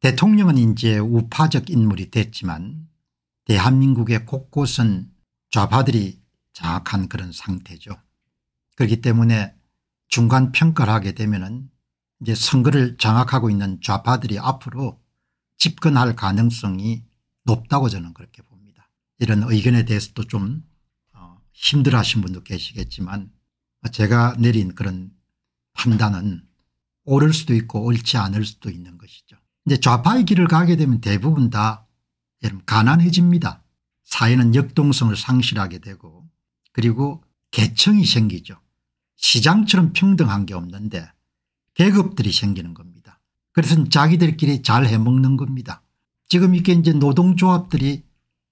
대통령은 이제 우파적 인물이 됐지만 대한민국의 곳곳은 좌파들이 자악한 그런 상태죠. 그렇기 때문에 중간 평가를 하게 되면은 이제 선거를 장악하고 있는 좌파들이 앞으로 집권할 가능성이 높다고 저는 그렇게 봅니다. 이런 의견에 대해서도 좀 힘들어하신 분도 계시겠지만 제가 내린 그런 판단은 옳을 수도 있고 옳지 않을 수도 있는 것이죠. 이제 좌파의 길을 가게 되면 대부분 다 가난해집니다. 사회는 역동성을 상실하게 되고 그리고 계층이 생기죠. 시장처럼 평등한 게 없는데 계급들이 생기는 겁니다. 그래서 자기들끼리 잘 해먹는 겁니다. 지금 이게 이제 노동조합들이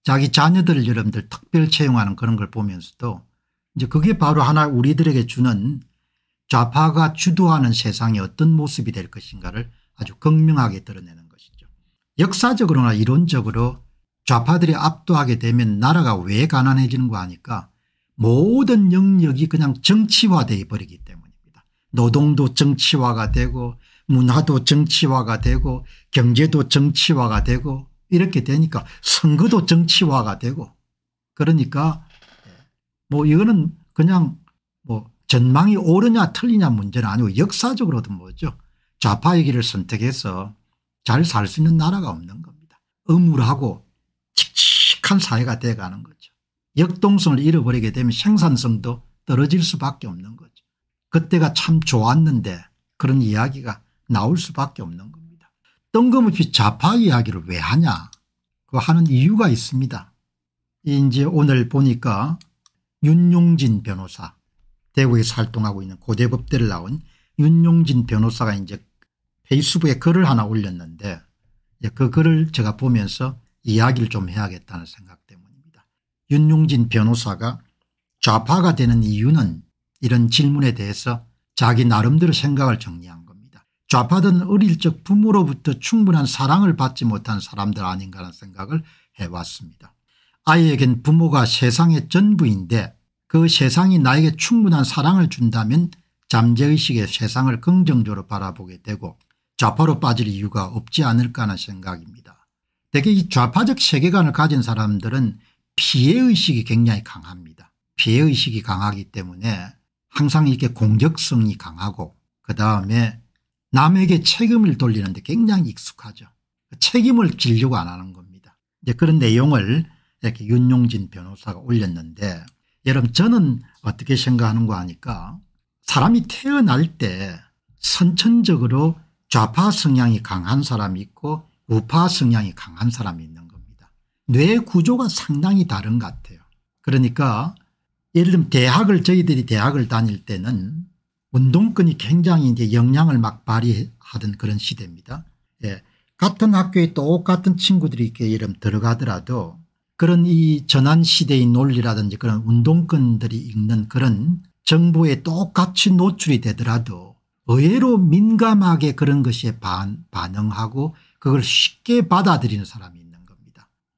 자기 자녀들을 여러분들 특별 채용하는 그런 걸 보면서도 이제 그게 바로 하나 우리들에게 주는 좌파가 주도하는 세상이 어떤 모습이 될 것인가를 아주 극명하게 드러내는 것이죠. 역사적으로나 이론적으로 좌파들이 압도하게 되면 나라가 왜 가난해지는 거 아니까 모든 영역이 그냥 정치화되어 버리기 때문입니다. 노동도 정치화가 되고 문화도 정치화가 되고 경제도 정치화가 되고 이렇게 되니까 선거도 정치화가 되고 그러니까 뭐 이거는 그냥 뭐 전망이 옳으냐 틀리냐 문제는 아니고 역사적으로도 뭐죠. 좌파의 길을 선택해서 잘 살 수 있는 나라가 없는 겁니다. 음울하고 칙칙한 사회가 돼가는 거죠. 역동성을 잃어버리게 되면 생산성도 떨어질 수밖에 없는 거죠. 그때가 참 좋았는데 그런 이야기가 나올 수밖에 없는 겁니다. 뜬금없이 좌파 이야기를 왜 하냐. 그거 하는 이유가 있습니다. 이제 오늘 보니까 윤용진 변호사, 대구에서 활동하고 있는 고대법대를 나온 윤용진 변호사가 이제 페이스북에 글을 하나 올렸는데 그 글을 제가 보면서 이야기를 좀 해야겠다는 생각 때문에. 윤용진 변호사가 좌파가 되는 이유는 이런 질문에 대해서 자기 나름대로 생각을 정리한 겁니다. 좌파든 어릴 적 부모로부터 충분한 사랑을 받지 못한 사람들 아닌가 하는 생각을 해왔습니다. 아이에겐 부모가 세상의 전부인데 그 세상이 나에게 충분한 사랑을 준다면 잠재의식의 세상을 긍정적으로 바라보게 되고 좌파로 빠질 이유가 없지 않을까 하는 생각입니다. 대개 이 좌파적 세계관을 가진 사람들은 피해의식이 굉장히 강합니다. 피해의식이 강하기 때문에 항상 이렇게 공격성이 강하고 그다음에 남에게 책임을 돌리는 데 굉장히 익숙하죠. 책임을 지려고 안 하는 겁니다. 이제 그런 내용을 이렇게 윤용진 변호사가 올렸는데 여러분 저는 어떻게 생각하는 거 아니까 사람이 태어날 때 선천적으로 좌파 성향이 강한 사람이 있고 우파 성향이 강한 사람이 있는 겁니다. 뇌 구조가 상당히 다른 것 같아요. 그러니까 예를 들면 저희들이 대학을 다닐 때는 운동권이 굉장히 이제 영향을 막 발휘하던 그런 시대입니다. 예. 같은 학교에 똑같은 친구들이 이렇게 예를 들어가더라도 그런 이 전환 시대의 논리라든지 그런 운동권들이 읽는 그런 정보에 똑같이 노출이 되더라도 의외로 민감하게 그런 것에 반응하고 그걸 쉽게 받아들이는 사람이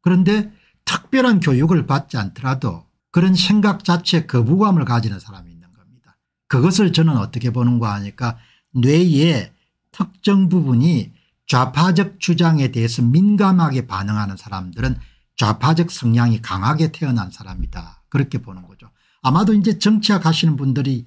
그런데 특별한 교육을 받지 않더라도 그런 생각 자체에 거부감을 가지는 사람이 있는 겁니다. 그것을 저는 어떻게 보는 거 아니까 뇌의 특정 부분이 좌파적 주장에 대해서 민감하게 반응하는 사람들은 좌파적 성향이 강하게 태어난 사람이다. 그렇게 보는 거죠. 아마도 이제 정치학 하시는 분들은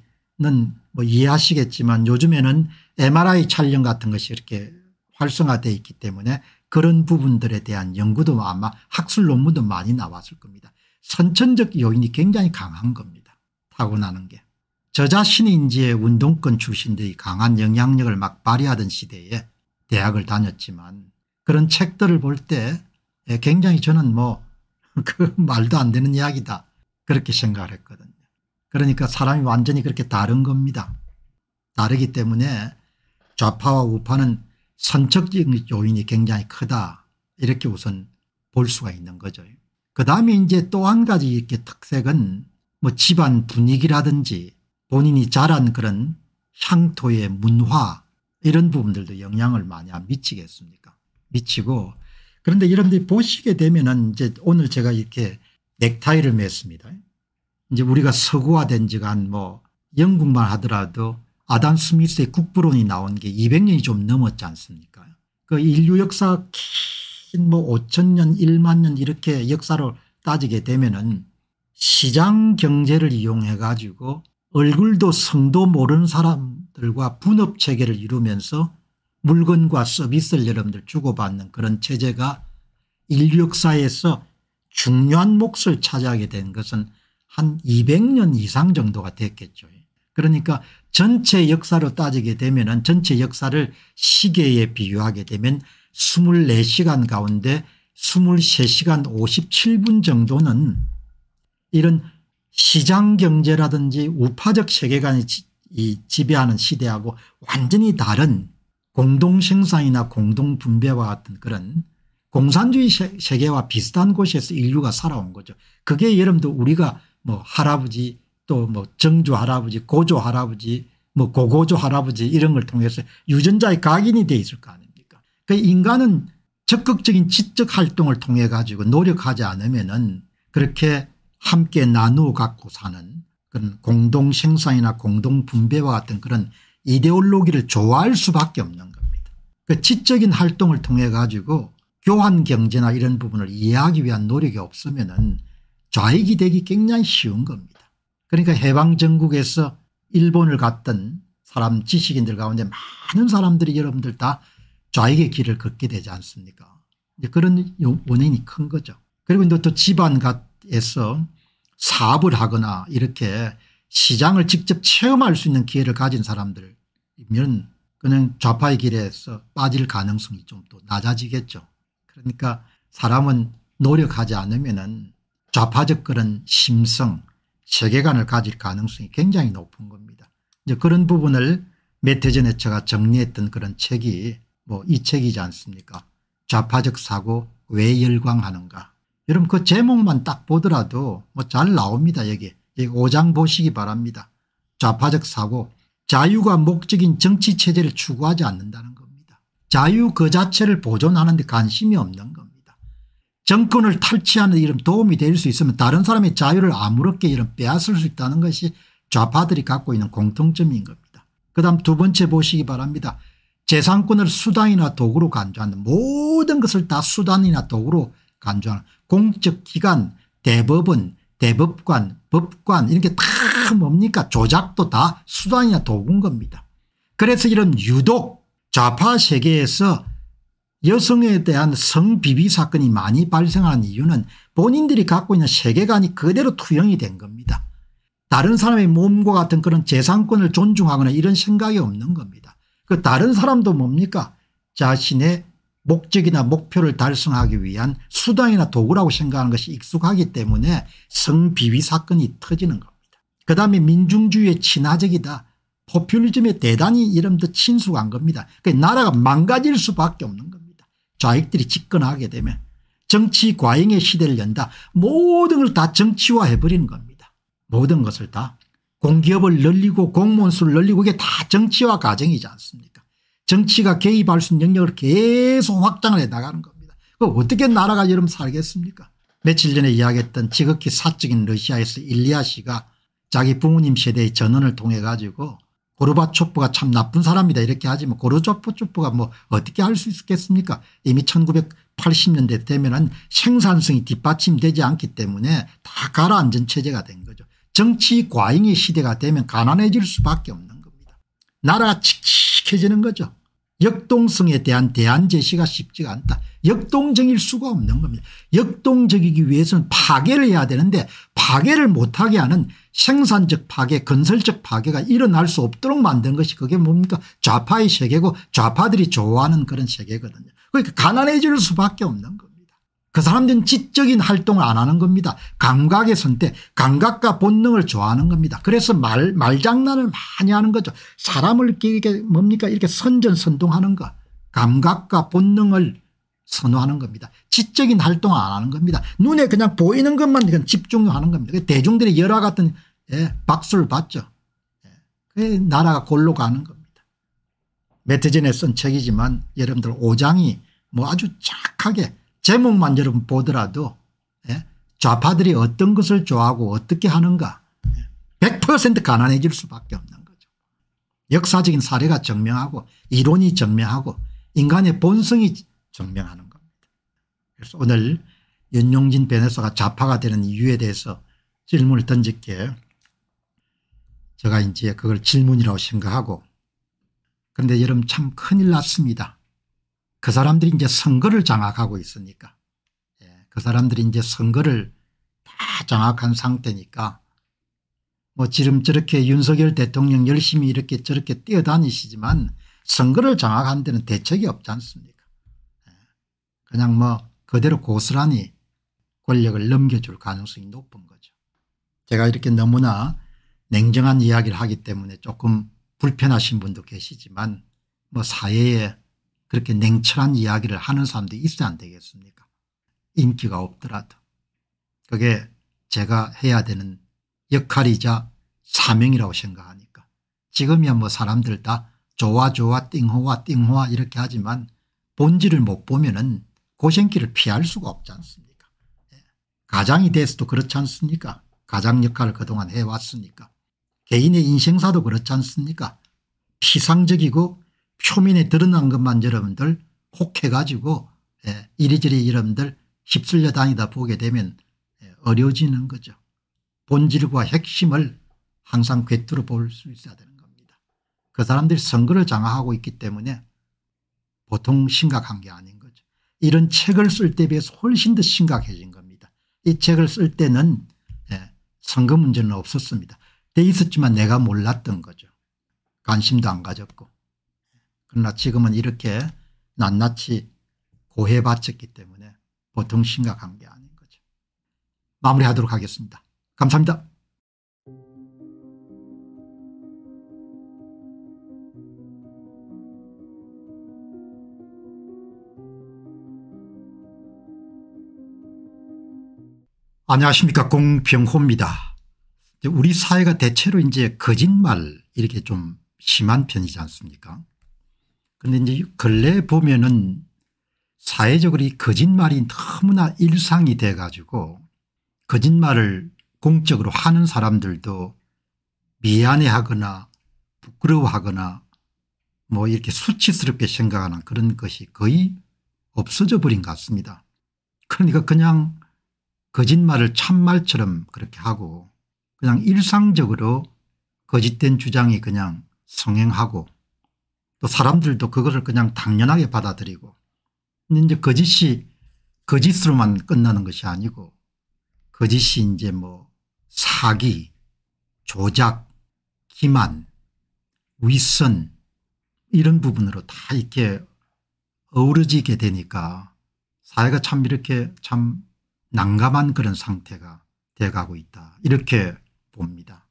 뭐 이해하시겠지만 요즘에는 MRI 촬영 같은 것이 이렇게 활성화되어 있기 때문에 그런 부분들에 대한 연구도 아마 학술 논문도 많이 나왔을 겁니다. 선천적 요인이 굉장히 강한 겁니다. 타고나는 게. 저 자신이 이제 운동권 출신들이 강한 영향력을 막 발휘하던 시대에 대학을 다녔지만 그런 책들을 볼 때 굉장히 저는 말도 안 되는 이야기다. 그렇게 생각을 했거든요. 그러니까 사람이 완전히 그렇게 다른 겁니다. 다르기 때문에 좌파와 우파는 선천적 요인이 굉장히 크다 이렇게 우선 볼 수가 있는 거죠. 그 다음에 이제 또 한 가지 이렇게 특색은 뭐 집안 분위기라든지 본인이 자란 그런 향토의 문화 이런 부분들도 영향을 많이 안 미치겠습니까? 미치고. 그런데 여러분들이 보시게 되면은 이제 오늘 제가 이렇게 넥타이를 맸습니다. 이제 우리가 서구화된 지가 한 뭐 영국만 하더라도 아담 스미스의 국부론이 나온 게 200년이 좀 넘었지 않습니까? 그 인류 역사 긴 뭐 5,000년, 1만 년 이렇게 역사로 따지게 되면은 시장 경제를 이용해 가지고 얼굴도 성도 모르는 사람들과 분업 체계를 이루면서 물건과 서비스를 여러분들 주고받는 그런 체제가 인류 역사에서 중요한 몫을 차지하게 된 것은 한 200년 이상 정도가 됐겠죠. 그러니까 전체 역사로 따지게 되면 전체 역사를 시계에 비유하게 되면 24시간 가운데 23시간 57분 정도는 이런 시장 경제라든지 우파적 세계관이 지배하는 시대하고 완전히 다른 공동생산이나 공동분배와 같은 그런 공산주의 세계와 비슷한 곳에서 인류가 살아온 거죠. 그게 여러분도 우리가 뭐 할아버지 또 뭐 정조 할아버지 고조 할아버지 뭐 고고조 할아버지 이런 걸 통해서 유전자의 각인이 돼 있을 거 아닙니까. 그러니까 인간은 적극적인 지적 활동을 통해 가지고 노력하지 않으면은 그렇게 함께 나누어 갖고 사는 그런 공동생산이나 공동분배와 같은 그런 이데올로기를 좋아할 수밖에 없는 겁니다. 그 지적인 활동을 통해 가지고 교환경제나 이런 부분을 이해하기 위한 노력이 없으면은 좌익이 되기 굉장히 쉬운 겁니다. 그러니까 해방전국에서 일본을 갔던 사람 지식인들 가운데 많은 사람들이 여러분들 다 좌익의 길을 걷게 되지 않습니까. 이제 그런 원인이 큰 거죠. 그리고 이제 또 집안 에서 사업을 하거나 이렇게 시장을 직접 체험할 수 있는 기회를 가진 사람들이면 그냥 좌파의 길에서 빠질 가능성이 좀 더 낮아지겠죠. 그러니까 사람은 노력하지 않으면은 좌파적 그런 심성 세계관을 가질 가능성이 굉장히 높은 겁니다. 이제 그런 부분을 몇 해 전에 제가 정리했던 그런 책이 뭐 이 책이지 않습니까. 좌파적 사고 왜 열광하는가. 여러분 그 제목만 딱 보더라도 뭐 잘 나옵니다. 여기 5장 보시기 바랍니다. 좌파적 사고 자유가 목적인 정치체제를 추구하지 않는다는 겁니다. 자유 그 자체를 보존하는 데 관심이 없는 겁니다. 정권을 탈취하는 이런 도움이 될 수 있으면 다른 사람의 자유를 아무렇게 이런 빼앗을 수 있다는 것이 좌파들이 갖고 있는 공통점인 겁니다. 그 다음 두 번째 보시기 바랍니다. 재산권을 수단이나 도구로 간주하는 모든 것을 다 수단이나 도구로 간주하는 공적기관, 대법원, 대법관, 법관 이런 게 다 뭡니까? 조작도 다 수단이나 도구인 겁니다. 그래서 이런 유독 좌파 세계에서 여성에 대한 성비위 사건이 많이 발생한 이유는 본인들이 갖고 있는 세계관이 그대로 투영이 된 겁니다. 다른 사람의 몸과 같은 그런 재산권을 존중하거나 이런 생각이 없는 겁니다. 그 다른 사람도 뭡니까? 자신의 목적이나 목표를 달성하기 위한 수단이나 도구라고 생각하는 것이 익숙하기 때문에 성비위 사건이 터지는 겁니다. 그다음에 민중주의의 친화적이다. 포퓰리즘에 대단히 이름도 친숙한 겁니다. 그러니까 나라가 망가질 수밖에 없는 겁니다. 좌익들이 집권하게 되면 정치 과잉의 시대를 연다. 모든 걸 다 정치화해버리는 겁니다. 모든 것을 다. 공기업을 늘리고 공무원 수를 늘리고 이게 다 정치화 과정이지 않습니까. 정치가 개입할 수 있는 영역을 계속 확장을 해나가는 겁니다. 그럼 어떻게 나라가 여러분 살겠습니까? 며칠 전에 이야기했던 지극히 사적인 러시아에서 일리아 씨가 자기 부모님 세대의 전언을 통해 가지고 고르바초프가 참 나쁜 사람이다 이렇게 하지만 고르바초프가 뭐 어떻게 할 수 있겠습니까? 이미 1980년대 되면은 생산성이 뒷받침되지 않기 때문에 다 가라앉은 체제가 된 거죠. 정치 과잉의 시대가 되면 가난해질 수밖에 없는 겁니다. 나라가 칙칙해지는 거죠. 역동성에 대한 대안 제시가 쉽지가 않다. 역동적일 수가 없는 겁니다. 역동적이기 위해서는 파괴를 해야 되는데 파괴를 못하게 하는 생산적 파괴, 건설적 파괴가 일어날 수 없도록 만든 것이 그게 뭡니까? 좌파의 세계고 좌파들이 좋아하는 그런 세계거든요. 그러니까 가난해질 수밖에 없는 겁니다. 그 사람들은 지적인 활동을 안 하는 겁니다. 감각의 선택, 감각과 본능을 좋아하는 겁니다. 그래서 말장난을 많이 하는 거죠. 사람을 이렇게 뭡니까? 이렇게 선전선동하는 거. 감각과 본능을 선호하는 겁니다. 지적인 활동을 안 하는 겁니다. 눈에 그냥 보이는 것만 그냥 집중하는 겁니다. 대중들의 열화 같은 박수를 받죠. 그게 나라가 골로 가는 겁니다. 며칠 전에 쓴 책이지만 여러분들 5장이 뭐 아주 착하게 제목만 여러분 보더라도 좌파들이 어떤 것을 좋아하고 어떻게 하는가 100% 가난해질 수밖에 없는 거죠. 역사적인 사례가 증명하고 이론이 증명하고 인간의 본성이 증명하는 겁니다. 그래서 오늘 윤용진 변호사가 좌파가 되는 이유에 대해서 질문을 던질게요. 제가 이제 그걸 질문이라고 생각하고, 그런데 여러분 참 큰일 났습니다. 그 사람들이 이제 선거를 장악하고 있으니까, 그 사람들이 이제 선거를 다 장악한 상태니까 뭐 지금 저렇게 윤석열 대통령 열심히 이렇게 저렇게 뛰어다니시지만 선거를 장악한 데는 대책이 없지 않습니까? 그냥 뭐 그대로 고스란히 권력을 넘겨줄 가능성이 높은 거죠. 제가 이렇게 너무나 냉정한 이야기를 하기 때문에 조금 불편하신 분도 계시지만 뭐 사회에 그렇게 냉철한 이야기를 하는 사람도 있어야 안 되겠습니까? 인기가 없더라도. 그게 제가 해야 되는 역할이자 사명이라고 생각하니까. 지금이야 뭐 사람들 다 좋아 좋아 띵호와 띵호와 이렇게 하지만 본질을 못 보면은 고생길을 피할 수가 없지 않습니까? 가장이 돼서도 그렇지 않습니까? 가장 역할을 그동안 해왔으니까. 개인의 인생사도 그렇지 않습니까? 피상적이고 표면에 드러난 것만 여러분들 혹해가지고 이리저리 여러분들 휩쓸려 다니다 보게 되면 어려워지는 거죠. 본질과 핵심을 항상 꿰뚫어 볼 수 있어야 되는 겁니다. 그 사람들이 선거를 장악하고 있기 때문에 보통 심각한 게 아닌 거죠. 이런 책을 쓸 때 비해서 훨씬 더 심각해진 겁니다. 이 책을 쓸 때는 선거 문제는 없었습니다. 돼 있었지만 내가 몰랐던 거죠. 관심도 안 가졌고. 그러나 지금은 이렇게 낱낱이 고해받쳤기 때문에 보통 심각한 게 아닌 거죠. 마무리하도록 하겠습니다. 감사합니다. 안녕하십니까. 공병호입니다. 우리 사회가 대체로 이제 거짓말 이렇게 좀 심한 편이지 않습니까? 그런데 이제 근래 보면은 사회적으로 이 거짓말이 너무나 일상이 돼가지고 거짓말을 공적으로 하는 사람들도 미안해하거나 부끄러워하거나 뭐 이렇게 수치스럽게 생각하는 그런 것이 거의 없어져 버린 것 같습니다. 그러니까 그냥 거짓말을 참말처럼 그렇게 하고 그냥 일상적으로 거짓된 주장이 그냥 성행하고 또 사람들도 그것을 그냥 당연하게 받아들이고, 근데 이제 거짓이 거짓으로만 끝나는 것이 아니고 거짓이 이제 뭐 사기, 조작, 기만, 윗선 이런 부분으로 다 이렇게 어우러지게 되니까 사회가 참 이렇게 참 난감한 그런 상태가 돼가고 있다 이렇게 봅니다.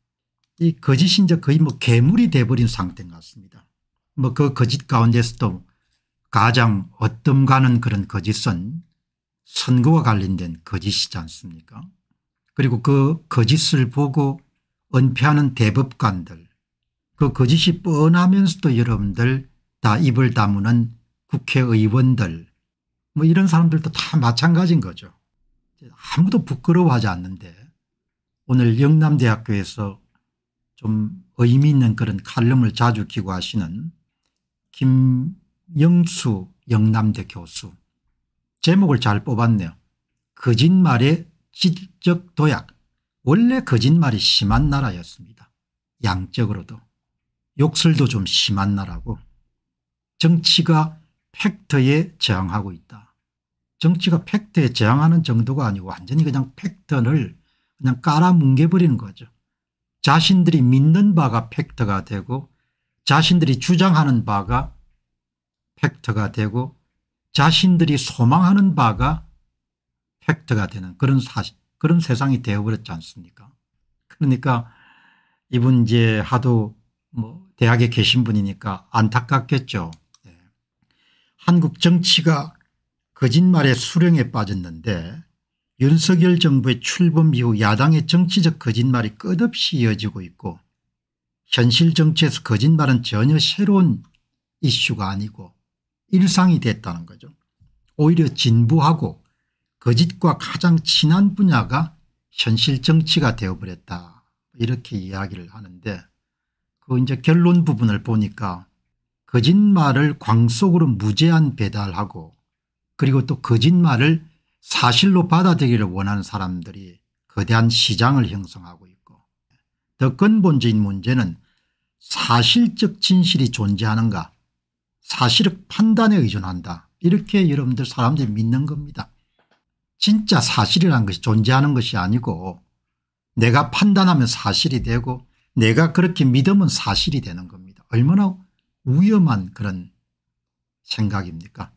이 거짓이 이제 거의 뭐 괴물이 돼버린 상태인 것 같습니다. 뭐 그 거짓 가운데서도 가장 어뜸가는 그런 거짓은 선거와 관련된 거짓이지 않습니까? 그리고 그 거짓을 보고 은폐하는 대법관들, 그 거짓이 뻔하면서도 여러분들 다 입을 다무는 국회의원들 뭐 이런 사람들도 다 마찬가지인 거죠. 아무도 부끄러워하지 않는데 오늘 영남대학교에서 좀 의미 있는 그런 칼럼을 자주 기고하시는 김영수 영남대 교수, 제목을 잘 뽑았네요. 거짓말의 질적 도약. 원래 거짓말이 심한 나라였습니다. 양적으로도. 욕설도 좀 심한 나라고. 정치가 팩트에 저항하고 있다. 정치가 팩트에 저항하는 정도가 아니고 완전히 그냥 팩트를 그냥 깔아뭉개버리는 거죠. 자신들이 믿는 바가 팩트가 되고 자신들이 주장하는 바가 팩트가 되고 자신들이 소망하는 바가 팩트가 되는 그런 세상이 되어버렸지 않습니까? 그러니까 이분 이제 하도 뭐 대학에 계신 분이니까 안타깝겠죠. 한국 정치가 거짓말의 수렁에 빠졌는데 윤석열 정부의 출범 이후 야당의 정치적 거짓말이 끝없이 이어지고 있고 현실 정치에서 거짓말은 전혀 새로운 이슈가 아니고 일상이 됐다는 거죠. 오히려 진부하고 거짓과 가장 친한 분야가 현실 정치가 되어버렸다 이렇게 이야기를 하는데, 그 이제 결론 부분을 보니까 거짓말을 광 속으로 무제한 배달하고 그리고 또 거짓말을 사실로 받아들이기를 원하는 사람들이 거대한 시장을 형성하고 있고, 더 근본적인 문제는 사실적 진실이 존재하는가, 사실적 판단에 의존한다 이렇게 여러분들 사람들이 믿는 겁니다. 진짜 사실이라는 것이 존재하는 것이 아니고 내가 판단하면 사실이 되고 내가 그렇게 믿으면 사실이 되는 겁니다. 얼마나 위험한 그런 생각입니까?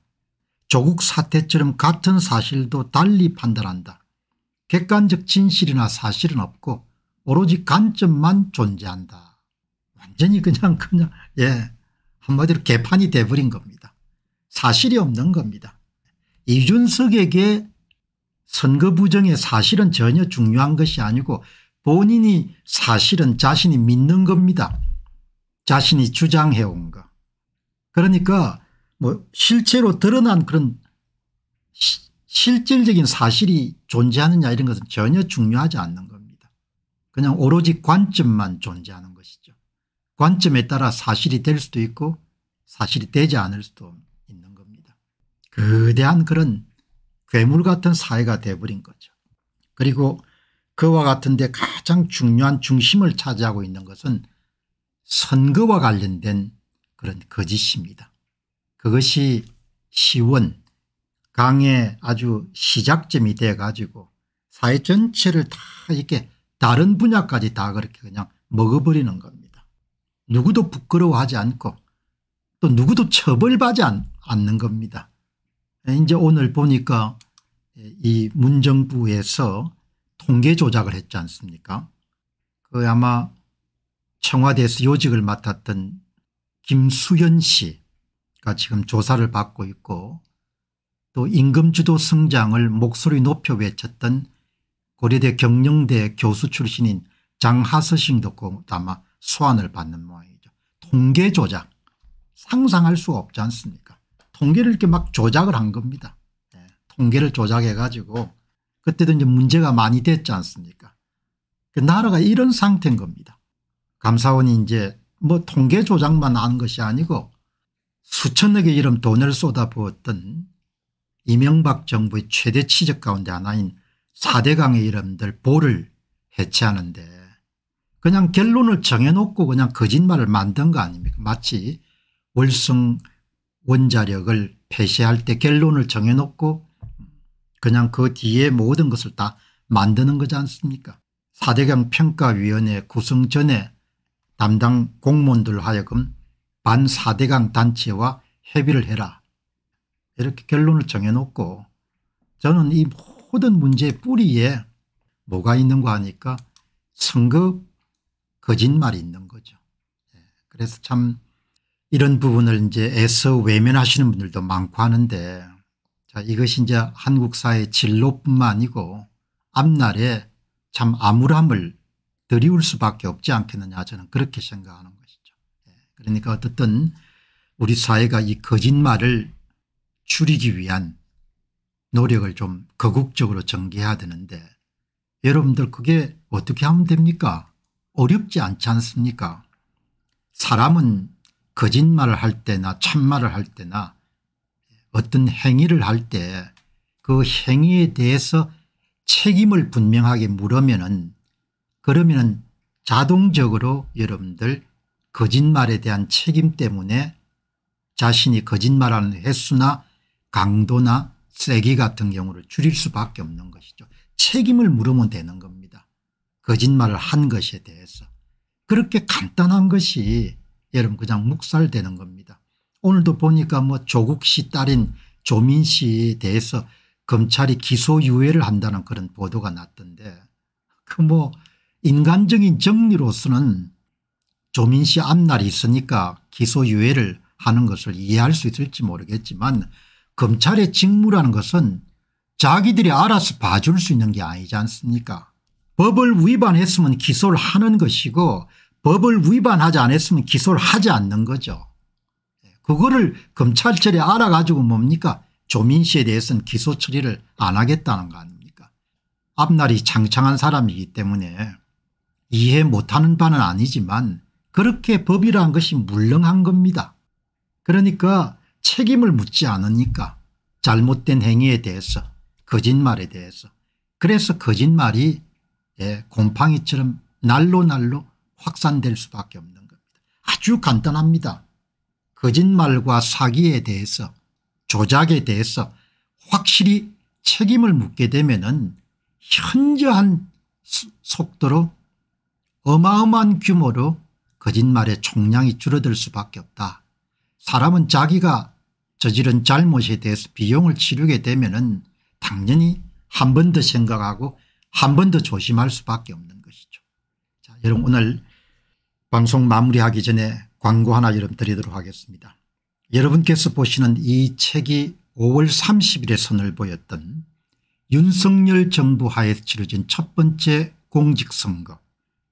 조국 사태처럼 같은 사실도 달리 판단한다. 객관적 진실이나 사실은 없고 오로지 관점만 존재한다. 완전히 그냥 한마디로 개판이 돼버린 겁니다. 사실이 없는 겁니다. 이준석에게 선거 부정의 사실은 전혀 중요한 것이 아니고 본인이 사실은 자신이 믿는 겁니다. 자신이 주장해온 거. 그러니까 뭐 실제로 드러난 그런 실질적인 사실이 존재하느냐 이런 것은 전혀 중요하지 않는 겁니다. 그냥 오로지 관점만 존재하는 것이죠. 관점에 따라 사실이 될 수도 있고 사실이 되지 않을 수도 있는 겁니다. 거대한 그런 괴물 같은 사회가 돼버린 거죠. 그리고 그와 같은데 가장 중요한 중심을 차지하고 있는 것은 선거와 관련된 그런 거짓입니다. 그것이 시원, 강의 아주 시작점이 돼가지고 사회 전체를 다 이렇게 다른 분야까지 다 그렇게 그냥 먹어버리는 겁니다. 누구도 부끄러워하지 않고 또 누구도 처벌받지 않는 겁니다. 이제 오늘 보니까 이 문정부에서 통계 조작을 했지 않습니까? 그 아마 청와대에서 요직을 맡았던 김수현 씨가 지금 조사를 받고 있고, 또 임금주도 성장을 목소리 높여 외쳤던 고려대 경영대 교수 출신인 장하서 씨도 아마 소환을 받는 모양이죠. 통계 조작 상상할 수가 없지 않습니까? 통계를 이렇게 막 조작을 한 겁니다. 통계를 조작해 가지고 그때도 이제 문제가 많이 됐지 않습니까? 그 나라가 이런 상태인 겁니다. 감사원이 이제 뭐 통계 조작만 한 것이 아니고 수천억의 이름 돈을 쏟아부었던 이명박 정부의 최대 치적 가운데 하나인 4대강의 이름들 볼을 해체하는데 그냥 결론을 정해놓고 그냥 거짓말을 만든 거 아닙니까? 마치 월성 원자력을 폐쇄할 때 결론을 정해놓고 그냥 그 뒤에 모든 것을 다 만드는 거지 않습니까? 4대강 평가위원회 구성 전에 담당 공무원들 하여금 반 4대강 단체와 협의를 해라 이렇게 결론을 정해놓고, 저는 이 모든 문제의 뿌리에 뭐가 있는가 하니까 선거 거짓말이 있는 거죠. 그래서 참 이런 부분을 이제 애써 외면하시는 분들도 많고 하는데, 자, 이것이 이제 한국 사회의 진로뿐만 아니고 앞날에 참 암울함을 드리울 수밖에 없지 않겠느냐 저는 그렇게 생각하는 것이죠. 그러니까 어쨌든 우리 사회가 이 거짓말을 줄이기 위한 노력을 좀 거국적으로 전개해야 되는데, 여러분들 그게 어떻게 하면 됩니까? 어렵지 않지 않습니까? 사람은 거짓말을 할 때나 참말을 할 때나 어떤 행위를 할 때 그 행위에 대해서 책임을 분명하게 물으면은 자동적으로 여러분들 거짓말에 대한 책임 때문에 자신이 거짓말하는 횟수나 강도나 세기 같은 경우를 줄일 수밖에 없는 것이죠. 책임을 물으면 되는 겁니다. 거짓말을 한 것에 대해서. 그렇게 간단한 것이 여러분 그냥 묵살되는 겁니다. 오늘도 보니까 뭐 조국 씨 딸인 조민 씨에 대해서 검찰이 기소유예를 한다는 그런 보도가 났던데, 그 뭐 인간적인 정리로서는 조민 씨 앞날이 있으니까 기소유예를 하는 것을 이해할 수 있을지 모르겠지만 검찰의 직무라는 것은 자기들이 알아서 봐줄 수 있는 게 아니지 않습니까? 법을 위반했으면 기소를 하는 것이고 법을 위반하지 않았으면 기소를 하지 않는 거죠. 그거를 검찰청이 알아가지고 뭡니까? 조민 씨에 대해서는 기소 처리를 안 하겠다는 거 아닙니까? 앞날이 창창한 사람이기 때문에 이해 못하는 바는 아니지만 그렇게 법이라는 것이 물렁한 겁니다. 그러니까 책임을 묻지 않으니까 잘못된 행위에 대해서, 거짓말에 대해서. 그래서 거짓말이 곰팡이처럼 날로 확산될 수밖에 없는 겁니다. 아주 간단합니다. 거짓말과 사기에 대해서, 조작에 대해서 확실히 책임을 묻게 되면은 현저한 속도로 어마어마한 규모로 거짓말의 총량이 줄어들 수밖에 없다. 사람은 자기가 저지른 잘못에 대해서 비용을 치르게 되면은 당연히 한 번 더 생각하고 한 번 더 조심할 수밖에 없는 것이죠. 자, 여러분 오늘 방송 마무리하기 전에 광고 하나 여러분 드리도록 하겠습니다. 여러분께서 보시는 이 책이 5월 30일에 선을 보였던 윤석열 정부 하에서 치러진 첫 번째 공직선거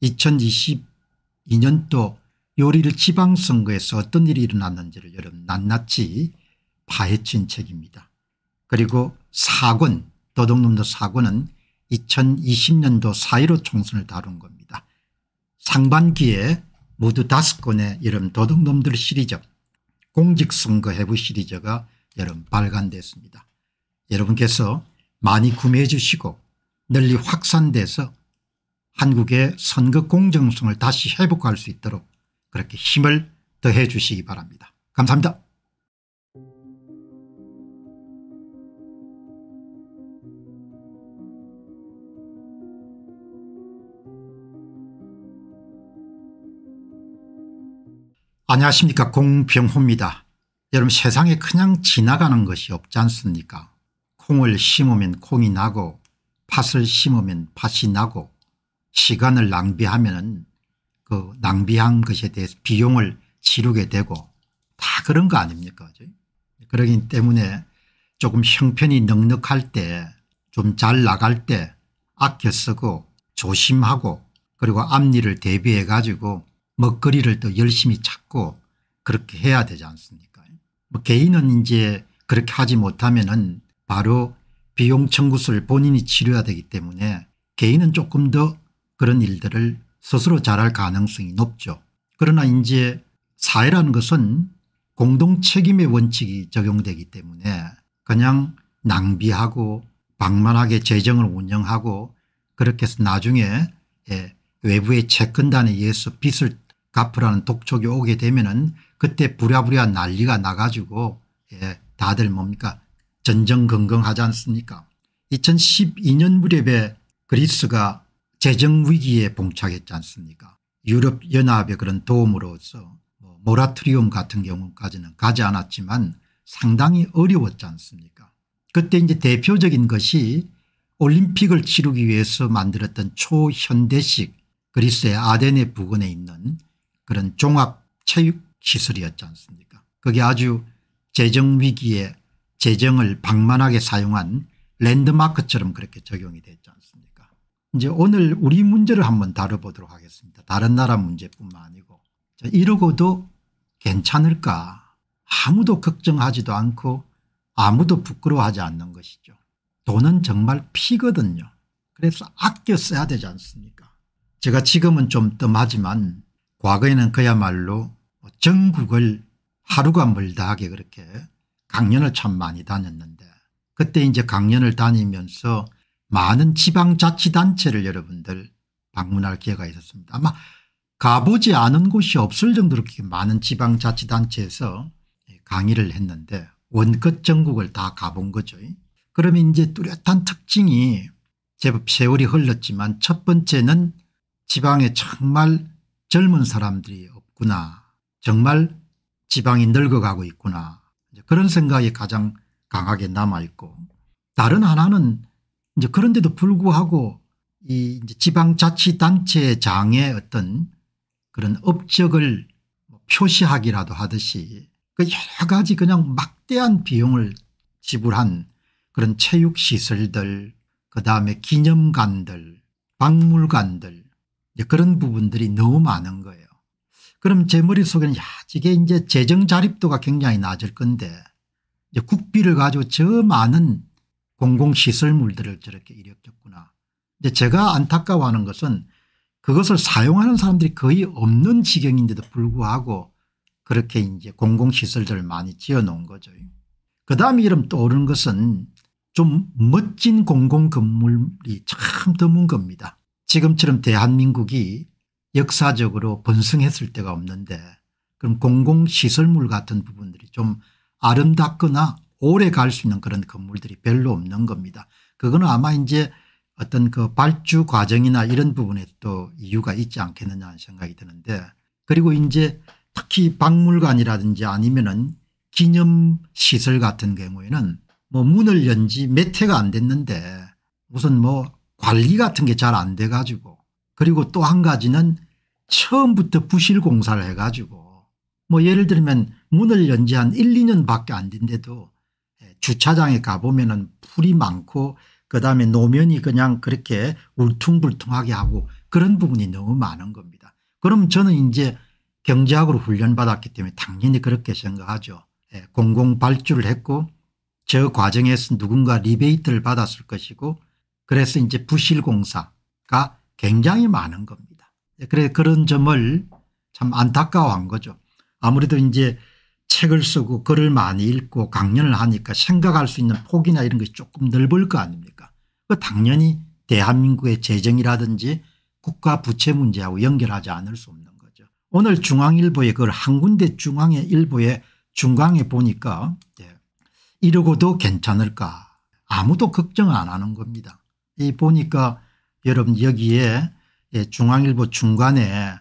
2022년도 요리를 지방선거에서 어떤 일이 일어났는지를 여러분 낱낱이 파헤친 책입니다. 그리고 사권, 도둑놈도 사권은 2020년도 4.15 총선을 다룬 겁니다. 상반기에 모두 5권의 여러분 도둑놈들 시리즈, 공직선거 해부 시리즈가 여러분 발간됐습니다. 여러분께서 많이 구매해 주시고 널리 확산돼서 한국의 선거 공정성을 다시 회복할 수 있도록 그렇게 힘을 더해 주시기 바랍니다. 감사합니다. 안녕하십니까, 공병호입니다. 여러분 세상에 그냥 지나가는 것이 없지 않습니까? 콩을 심으면 콩이 나고 팥을 심으면 팥이 나고 시간을 낭비하면은 그 낭비한 것에 대해서 비용을 치르게 되고 다 그런 거 아닙니까? 그러기 때문에 조금 형편이 넉넉할 때, 좀 잘 나갈 때 아껴 쓰고 조심하고 그리고 앞일을 대비해 가지고 먹거리를 또 열심히 찾고 그렇게 해야 되지 않습니까? 뭐 개인은 이제 그렇게 하지 못하면은 바로 비용 청구서를 본인이 치러야 되기 때문에 개인은 조금 더 그런 일들을 스스로 잘할 가능성이 높죠. 그러나 이제 사회라는 것은 공동책임의 원칙이 적용되기 때문에 그냥 낭비하고 방만하게 재정을 운영하고 그렇게 해서 나중에 외부의 채권단에 의해서 빚을 갚으라는 독촉이 오게 되면은 그때 부랴부랴 난리가 나가지고 다들 뭡니까 전전긍긍하지 않습니까? 2012년 무렵에 그리스가 재정위기에 봉착했지 않습니까? 유럽연합의 그런 도움으로써 모라토리움 같은 경우까지는 가지 않았지만 상당히 어려웠지 않습니까? 그때 이제 대표적인 것이 올림픽을 치르기 위해서 만들었던 초현대식 그리스의 아데네 부근에 있는 그런 종합체육시설이었지 않습니까? 그게 아주 재정위기에 재정을 방만하게 사용한 랜드마크처럼 그렇게 적용이 됐지 않습니까? 이제 오늘 우리 문제를 한번 다뤄보도록 하겠습니다. 다른 나라 문제뿐만 아니고 이러고도 괜찮을까? 아무도 걱정하지도 않고 아무도 부끄러워하지 않는 것이죠. 돈은 정말 피거든요. 그래서 아껴 써야 되지 않습니까? 제가 지금은 좀 뜸하지만 과거에는 그야말로 전국을 하루가 멀다 하게 그렇게 강연을 참 많이 다녔는데 그때 이제 강연을 다니면서 많은 지방자치단체를 여러분들 방문할 기회가 있었습니다. 아마 가보지 않은 곳이 없을 정도로 많은 지방자치단체에서 강의를 했는데 원끝 전국을 다 가본 거죠. 그러면 이제 뚜렷한 특징이 제법 세월이 흘렀지만 첫 번째는 지방에 정말 젊은 사람들이 없구나. 정말 지방이 늙어가고 있구나. 그런 생각이 가장 강하게 남아있고 다른 하나는 이제 그런데도 불구하고 이 이제 지방자치단체 장의 어떤 그런 업적을 표시하기라도 하듯이 그 여러 가지 그냥 막대한 비용을 지불한 그런 체육시설들, 그 다음에 기념관들, 박물관들, 이제 그런 부분들이 너무 많은 거예요. 그럼 제 머릿속에는 야, 이게 이제 재정자립도가 굉장히 낮을 건데 이제 국비를 가지고 저 많은 공공시설물들을 저렇게 일으켰구나. 이제 제가 안타까워하는 것은 그것을 사용하는 사람들이 거의 없는 지경인데도 불구하고 그렇게 이제 공공시설들을 많이 지어놓은 거죠. 그 다음에 이름 떠오르는 것은 좀 멋진 공공건물이 참 드문 겁니다. 지금처럼 대한민국이 역사적으로 번성했을 때가 없는데 그럼 공공시설물 같은 부분들이 좀 아름답거나 오래 갈 수 있는 그런 건물들이 별로 없는 겁니다. 그거는 아마 이제 어떤 그 발주 과정이나 이런 부분에 또 이유가 있지 않겠느냐 하는 생각이 드는데, 그리고 이제 특히 박물관이라든지 아니면은 기념시설 같은 경우에는 뭐 문을 연 지 몇 해가 안 됐는데 무슨 뭐 관리 같은 게 잘 안 돼 가지고, 그리고 또 한 가지는 처음부터 부실 공사를 해 가지고 뭐 예를 들면 문을 연 지 한 1, 2년 밖에 안 된데도 주차장에 가보면은 풀이 많고 그 다음에 노면이 그냥 그렇게 울퉁불퉁하게 하고 그런 부분이 너무 많은 겁니다. 그럼 저는 이제 경제학으로 훈련받았기 때문에 당연히 그렇게 생각하죠. 공공발주를 했고 저 과정에서 누군가 리베이트를 받았을 것이고 그래서 이제 부실공사가 굉장히 많은 겁니다. 그래서 그런 점을 참 안타까워한 거죠. 아무래도 이제 책을 쓰고 글을 많이 읽고 강연을 하니까 생각할 수 있는 폭이나 이런 것이 조금 넓을 거 아닙니까? 당연히 대한민국의 재정이라든지 국가 부채 문제하고 연결하지 않을 수 없는 거죠. 오늘 중앙일보에 그걸 한 군데 중앙의 일보에 중간에 보니까 이러고도 괜찮을까, 아무도 걱정 안 하는 겁니다. 이 보니까 여러분 여기에 중앙일보 중간에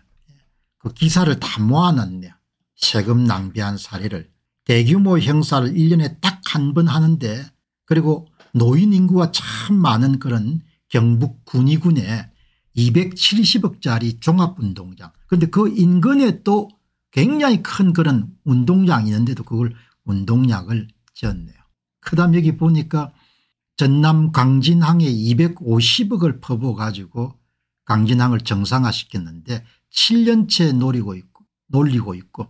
그 기사를 다 모아놨네요. 세금 낭비한 사례를, 대규모 행사를 1년에 딱 한 번 하는데, 그리고 노인 인구가 참 많은 그런 경북 군위군에 270억짜리 종합운동장, 그런데 그 인근에 또 굉장히 큰 그런 운동장이 있는데도 그걸 운동장을 지었네요. 그 다음 여기 보니까 전남 강진항에 250억을 퍼부어 가지고 강진항을 정상화시켰는데 7년째 놀리고 있고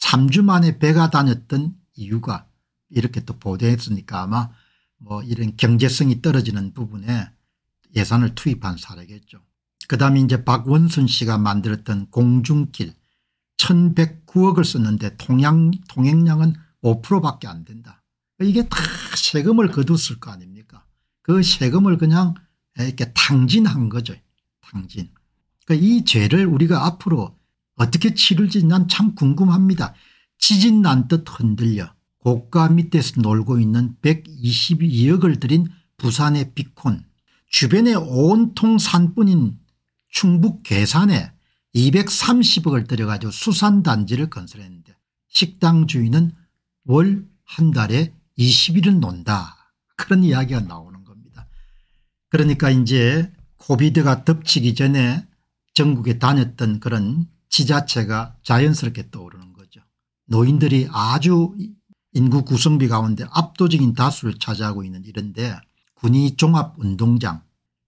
3주 만에 배가 다녔던 이유가, 이렇게 또 보도했으니까 아마 뭐 이런 경제성이 떨어지는 부분에 예산을 투입한 사례겠죠. 그다음에 이제 박원순 씨가 만들었던 공중길 1,109억을 썼는데 통행량은 5%밖에 안 된다. 이게 다 세금을 거뒀을 거 아닙니까? 그 세금을 그냥 이렇게 탕진한 거죠. 탕진. 그러니까 이 죄를 우리가 앞으로 어떻게 치를지 난 참 궁금합니다. 지진 난 듯 흔들려 고가 밑에서 놀고 있는 122억을 들인 부산의 비콘, 주변에 온통 산뿐인 충북 괴산에 230억을 들여가지고 수산단지를 건설했는데 식당 주인은 월 한 달에 20일은 논다, 그런 이야기가 나오는 겁니다. 그러니까 이제 코비드가 덮치기 전에 전국에 다녔던 그런 지자체가 자연스럽게 떠오르는 거죠. 노인들이 아주 인구 구성비 가운데 압도적인 다수를 차지하고 있는 이런데 군이 종합운동장,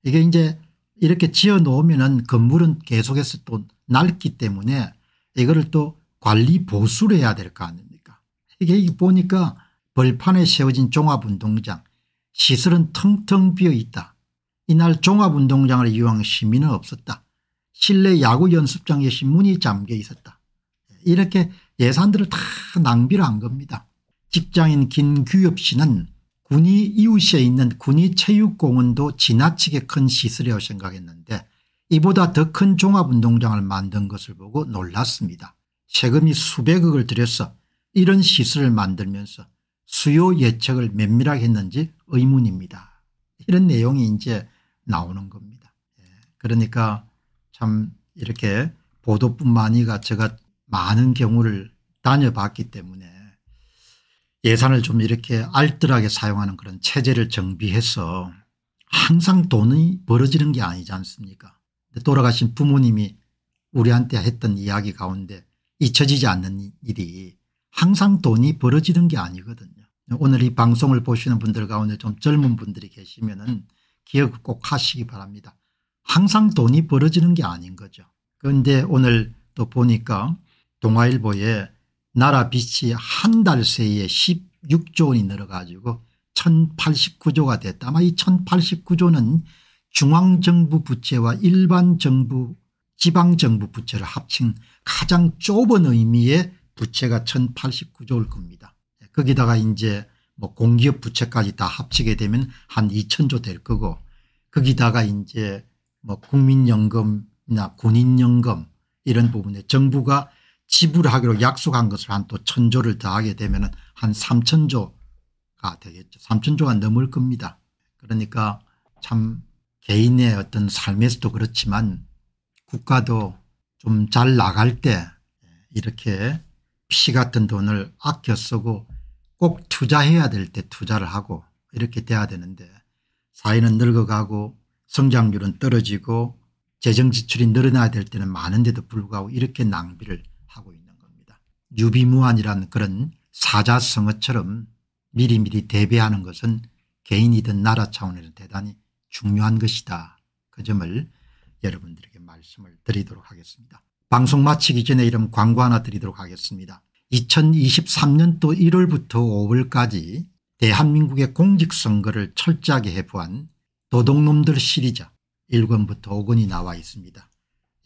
이게 이제 이렇게 지어놓으면은 건물은 계속해서 또 낡기 때문에 이거를 또 관리 보수를 해야 될 거 아닙니까? 이게 보니까 벌판에 세워진 종합운동장 시설은 텅텅 비어있다. 이날 종합운동장을 이용한 시민은 없었다. 실내 야구 연습장 역시 문이 잠겨 있었다. 이렇게 예산들을 다 낭비를 한 겁니다. 직장인 김규엽 씨는 군이 이웃에 있는 군이 체육공원도 지나치게 큰 시설이라고 생각했는데 이보다 더 큰 종합운동장을 만든 것을 보고 놀랐습니다. 세금이 수백억을 들여서 이런 시설을 만들면서 수요 예측을 면밀하게 했는지 의문입니다. 이런 내용이 이제 나오는 겁니다. 그러니까 참 이렇게 보도뿐만이가 제가 많은 경우를 다녀봤기 때문에 예산을 좀 이렇게 알뜰하게 사용하는 그런 체제를 정비해서 항상 돈이 벌어지는 게 아니지 않습니까? 돌아가신 부모님이 우리한테 했던 이야기 가운데 잊혀지지 않는 일이 항상 돈이 벌어지는 게 아니거든요. 오늘 이 방송을 보시는 분들 가운데 좀 젊은 분들이 계시면은 기억 꼭 하시기 바랍니다. 항상 돈이 벌어지는 게 아닌 거죠. 그런데 오늘 또 보니까 동아일보에 나라 빚이 한 달 새에 16조 원이 늘어가지고 1089조가 됐다. 아마 이 1089조는 중앙정부 부채와 일반 정부 지방정부 부채를 합친 가장 좁은 의미의 부채가 1089조일 겁니다. 거기다가 이제 뭐 공기업 부채까지 다 합치게 되면 한 2000조 될 거고, 거기다가 이제 뭐 국민연금이나 군인연금 이런 부분에 정부가 지불하기로 약속한 것을 한 또 1000조를 더하게 되면 한 3000조가 되겠죠. 3000조가 넘을 겁니다. 그러니까 참 개인의 어떤 삶에서도 그렇지만 국가도 좀 잘 나갈 때 이렇게 피 같은 돈을 아껴 쓰고 꼭 투자해야 될 때 투자를 하고 이렇게 돼야 되는데, 사회는 늙어가고 성장률은 떨어지고 재정지출이 늘어나야 될 때는 많은데도 불구하고 이렇게 낭비를 하고 있는 겁니다. 유비무환이란 그런 사자성어처럼 미리미리 대비하는 것은 개인이든 나라 차원에서 대단히 중요한 것이다. 그 점을 여러분들에게 말씀을 드리도록 하겠습니다. 방송 마치기 전에 이런 광고 하나 드리도록 하겠습니다. 2023년도 1월부터 5월까지 대한민국의 공직선거를 철저하게 해부한 도둑놈들 시리즈 1권부터 5권이 나와 있습니다.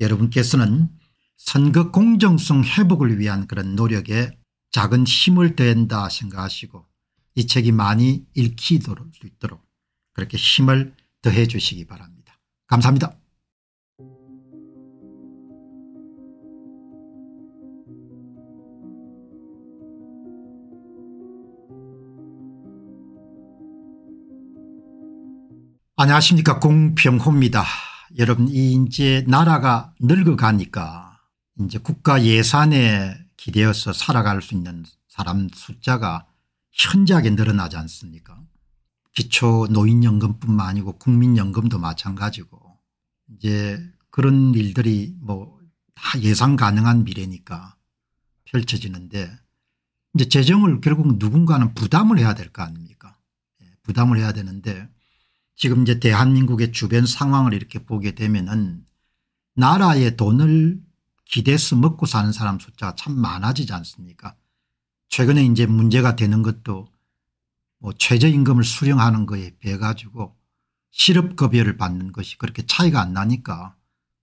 여러분께서는 선거 공정성 회복을 위한 그런 노력에 작은 힘을 더한다 생각하시고 이 책이 많이 읽히도록 그렇게 힘을 더해 주시기 바랍니다. 감사합니다. 안녕하십니까, 공병호입니다. 여러분, 이제 나라가 늙어가니까 이제 국가 예산에 기대어서 살아갈 수 있는 사람 숫자가 현저하게 늘어나지 않습니까? 기초 노인연금뿐만 아니고 국민연금도 마찬가지고 이제 그런 일들이 뭐 다 예상 가능한 미래니까 펼쳐지는데, 이제 재정을 결국 누군가는 부담을 해야 될 거 아닙니까? 부담을 해야 되는데, 지금 이제 대한민국의 주변 상황을 이렇게 보게 되면은 나라의 돈을 기대서 먹고 사는 사람 숫자가 참 많아지지 않습니까? 최근에 이제 문제가 되는 것도 뭐 최저임금을 수령하는 거에 비해 가지고 실업급여를 받는 것이 그렇게 차이가 안 나니까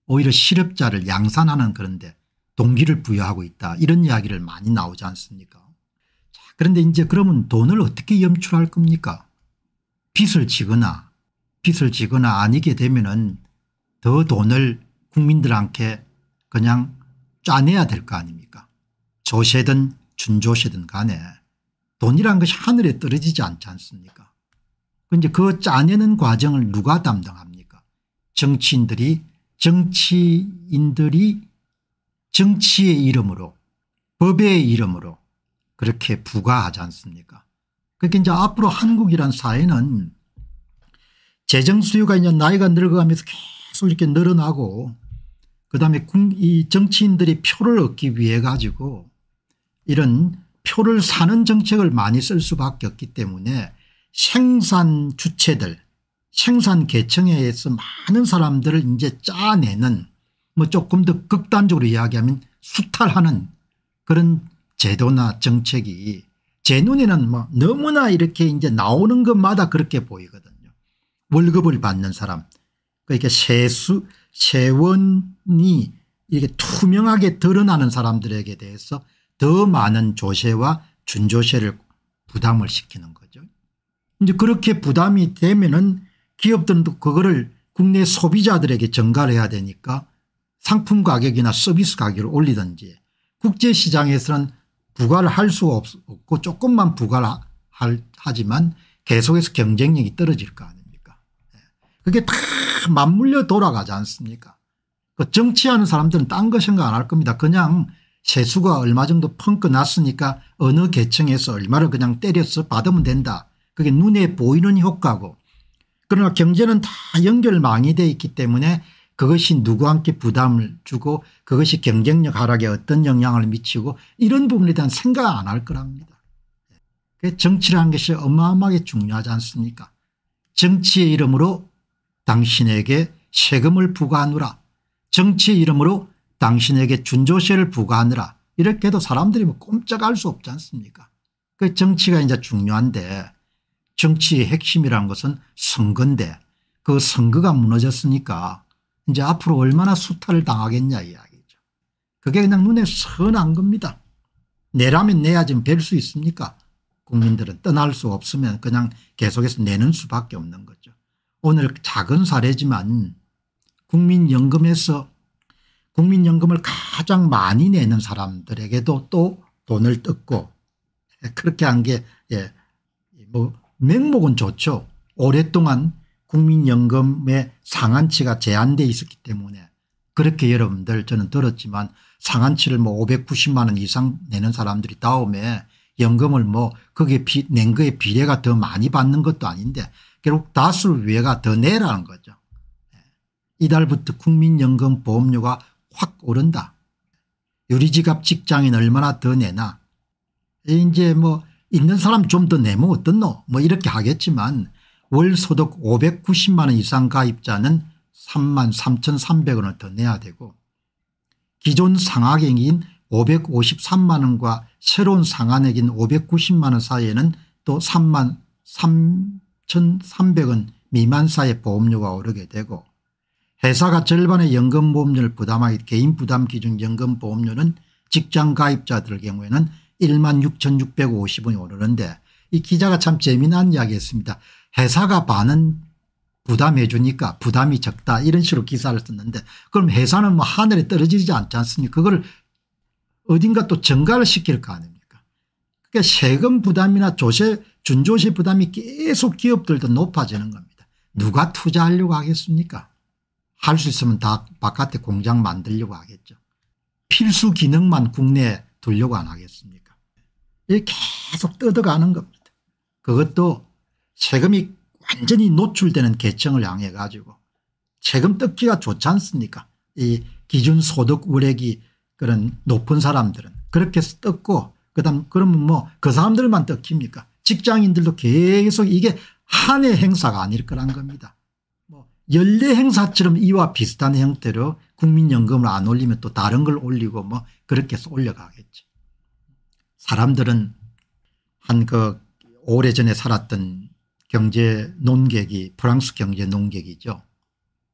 오히려 실업자를 양산하는 그런데 동기를 부여하고 있다, 이런 이야기를 많이 나오지 않습니까? 자, 그런데 이제 그러면 돈을 어떻게 염출할 겁니까? 빚을 지거나 아니게 되면은 더 돈을 국민들한테 그냥 짜내야 될 거 아닙니까? 조세든 준조세든 간에 돈이란 것이 하늘에 떨어지지 않지 않습니까? 그런데 그 짜내는 과정을 누가 담당합니까? 정치인들이 정치의 이름으로, 법의 이름으로 그렇게 부과하지 않습니까? 그러니까 이제 앞으로 한국이란 사회는 재정수요가 이제 나이가 늙어가면서 계속 이렇게 늘어나고, 그다음에 이 정치인들이 표를 얻기 위해 가지고 이런 표를 사는 정책을 많이 쓸 수밖에 없기 때문에 생산 주체들, 생산 계층에서 많은 사람들을 이제 짜내는, 뭐 조금 더 극단적으로 이야기하면 수탈하는 그런 제도나 정책이 제 눈에는 뭐 너무나 이렇게 이제 나오는 것마다 그렇게 보이거든요. 월급을 받는 사람, 그러니까 세원이 이렇게 투명하게 드러나는 사람들에게 대해서 더 많은 조세와 준조세를 부담을 시키는 거죠. 이제 그렇게 부담이 되면은 기업들도 그거를 국내 소비자들에게 전가를 해야 되니까 상품 가격이나 서비스 가격을 올리든지, 국제시장에서는 부과를 할 수 없고 조금만 부과를 하지만 계속해서 경쟁력이 떨어질 거 아닙니까? 그게 다 맞물려 돌아가지 않습니까? 그 정치하는 사람들은 딴 거 생각 안 할 겁니다. 그냥 세수가 얼마 정도 펑크 났으니까 어느 계층에서 얼마를 그냥 때려서 받으면 된다. 그게 눈에 보이는 효과고, 그러나 경제는 다 연결망이 돼 있기 때문에 그것이 누구한테 부담을 주고 그것이 경쟁력 하락에 어떤 영향을 미치고 이런 부분에 대한 생각 안 할 거랍니다. 정치라는 것이 어마어마하게 중요하지 않습니까? 정치의 이름으로 당신에게 세금을 부과하느라, 정치의 이름으로 당신에게 준조세를 부과하느라, 이렇게 해도 사람들이 뭐 꼼짝할 수 없지 않습니까? 그 정치가 이제 중요한데, 정치의 핵심이라는 것은 선거인데, 그 선거가 무너졌으니까 이제 앞으로 얼마나 수탈을 당하겠냐 이야기죠. 그게 그냥 눈에 선한 겁니다. 내라면 내야 지금 뵐 수 있습니까? 국민들은 떠날 수 없으면 그냥 계속해서 내는 수밖에 없는 거죠. 오늘 작은 사례지만 국민연금에서 국민연금을 가장 많이 내는 사람들에게도 또 돈을 뜯고 그렇게 한 게, 예, 뭐 명목은 좋죠. 오랫동안 국민연금의 상한치가 제한되어 있었기 때문에 그렇게 여러분들 저는 들었지만 상한치를 뭐 590만 원 이상 내는 사람들이 다음에 연금을 뭐 거기에 낸 거에 비례가 더 많이 받는 것도 아닌데 결국 다수를 위해가 더 내라는 거죠. 이달부터 국민연금 보험료가 확 오른다. 유리지갑 직장인 얼마나 더 내나. 이제 뭐 있는 사람 좀 더 내면 어떻노 뭐 이렇게 하겠지만 월 소득 590만 원 이상 가입자는 33,300원을 더 내야 되고 기존 상하액인 553만 원과 새로운 상한액인 590만 원 사이에는 또 33,300원 미만 사이에 보험료가 오르게 되고 회사가 절반의 연금보험료를 부담하기 개인 부담 기준 연금보험료는 직장 가입자들 경우에는 16,650원이 오르는데 이 기자가 참 재미난 이야기 했습니다. 회사가 반은 부담해 주니까 부담이 적다 이런 식으로 기사를 썼는데 그럼 회사는 뭐 하늘에 떨어지지 않지 않습니까? 그걸 어딘가 또 증가를 시킬 거 아닙니까? 그러니까 세금 부담이나 조세 준조세 부담이 계속 기업들도 높아지는 겁니다. 누가 투자하려고 하겠습니까? 할 수 있으면 다 바깥에 공장 만들려고 하겠죠. 필수 기능만 국내에 두려고 안 하겠습니까? 이게 계속 뜯어가는 겁니다. 그것도 세금이 완전히 노출되는 계층을 향해 가지고 세금 뜯기가 좋지 않습니까? 이 기준 소득 우렉이 그런 높은 사람들은 그렇게 해서 뜯고 그다음 그러면 뭐 그 사람들만 뜯깁니까? 직장인들도 계속 이게 한 해 행사가 아닐 거란 겁니다. 연례 행사처럼 이와 비슷한 형태로 국민연금을 안 올리면 또 다른 걸 올리고 뭐 그렇게 해서 올려가겠지. 사람들은 한 그 오래전에 살았던 경제 논객이 프랑스 경제 논객이죠.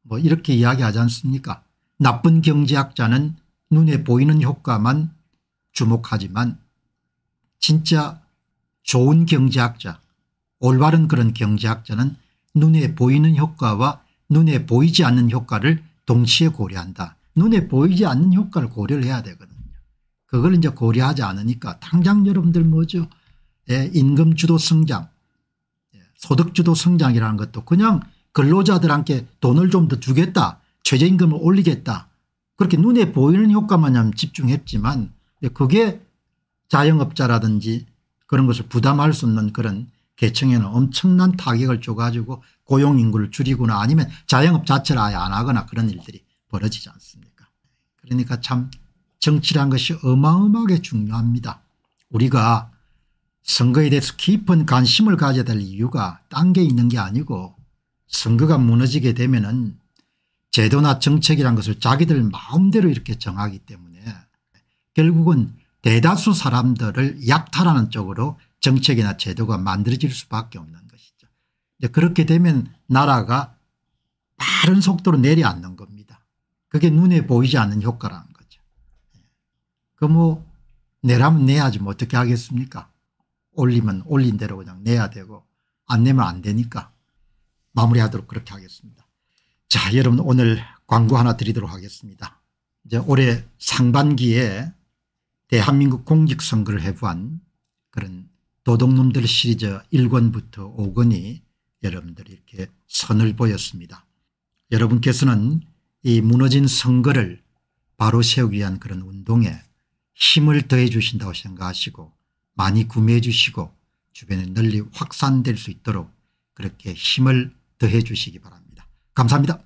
뭐 이렇게 이야기하지 않습니까? 나쁜 경제학자는 눈에 보이는 효과만 주목하지만 진짜 좋은 경제학자, 올바른 그런 경제학자는 눈에 보이는 효과와 눈에 보이지 않는 효과를 동시에 고려한다. 눈에 보이지 않는 효과를 고려를 해야 되거든요. 그걸 이제 고려하지 않으니까 당장 여러분들 뭐죠? 예, 임금주도 성장, 예, 소득주도 성장이라는 것도 그냥 근로자들한테 돈을 좀 더 주겠다. 최저임금을 올리겠다. 그렇게 눈에 보이는 효과만 집중했지만 그게 자영업자라든지 그런 것을 부담할 수 없는 그런 계층에는 엄청난 타격을 줘가지고 고용인구를 줄이거나 아니면 자영업 자체를 아예 안 하거나 그런 일들이 벌어지지 않습니까? 그러니까 참 정치란 것이 어마어마하게 중요합니다. 우리가 선거에 대해서 깊은 관심을 가져야 될 이유가 딴 게 있는 게 아니고 선거가 무너지게 되면은 제도나 정책이란 것을 자기들 마음대로 이렇게 정하기 때문에 결국은 대다수 사람들을 약탈하는 쪽으로 정책이나 제도가 만들어질 수밖에 없는 것이죠. 이제 그렇게 되면 나라가 빠른 속도로 내려앉는 겁니다. 그게 눈에 보이지 않는 효과라는 거죠. 그 뭐 내라면 내야지 뭐 어떻게 하겠습니까? 올리면 올린 대로 그냥 내야 되고 안 내면 안 되니까 마무리하도록 그렇게 하겠습니다. 자, 여러분 오늘 광고 하나 드리도록 하겠습니다. 이제 올해 상반기에 대한민국 공직선거를 해부한 그런 도둑놈들 시리즈 1권부터 5권이 여러분들이 이렇게 선을 보였습니다. 여러분께서는 이 무너진 선거를 바로 세우기 위한 그런 운동에 힘을 더해 주신다고 생각하시고 많이 구매해 주시고 주변에 널리 확산될 수 있도록 그렇게 힘을 더해 주시기 바랍니다. 감사합니다.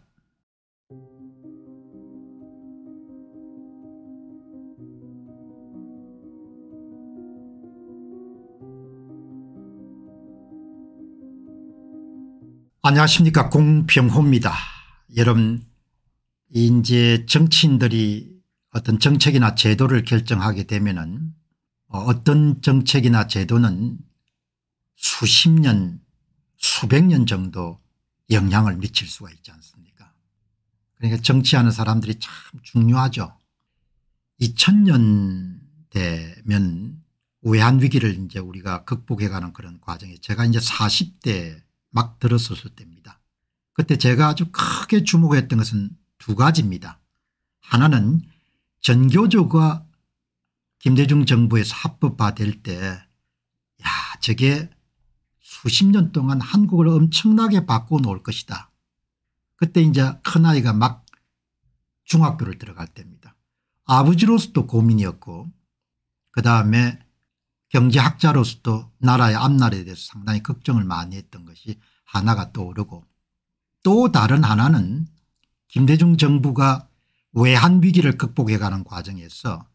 안녕하십니까, 공병호입니다. 여러분, 이제 정치인들이 어떤 정책이나 제도를 결정하게 되면은 어떤 정책이나 제도는 수십 년, 수백 년 정도 영향을 미칠 수가 있지 않습니까? 그러니까 정치하는 사람들이 참 중요하죠. 2000년대면 외환위기를 이제 우리가 극복해가는 그런 과정에 제가 이제 40대 막 들었었을 때입니다. 그때 제가 아주 크게 주목했던 것은 두 가지입니다. 하나는 전교조가 김대중 정부에서 합법화될 때, 야, 저게 수십 년 동안 한국을 엄청나게 바꿔놓을 것이다. 그때 이제 큰아이가 막 중학교를 들어갈 때입니다. 아버지로서도 고민이었고, 그 다음에 경제학자로서도 나라의 앞날에 대해서 상당히 걱정을 많이 했던 것이 하나가 떠오르고, 또 다른 하나는 김대중 정부가 외환위기를 극복해가는 과정에서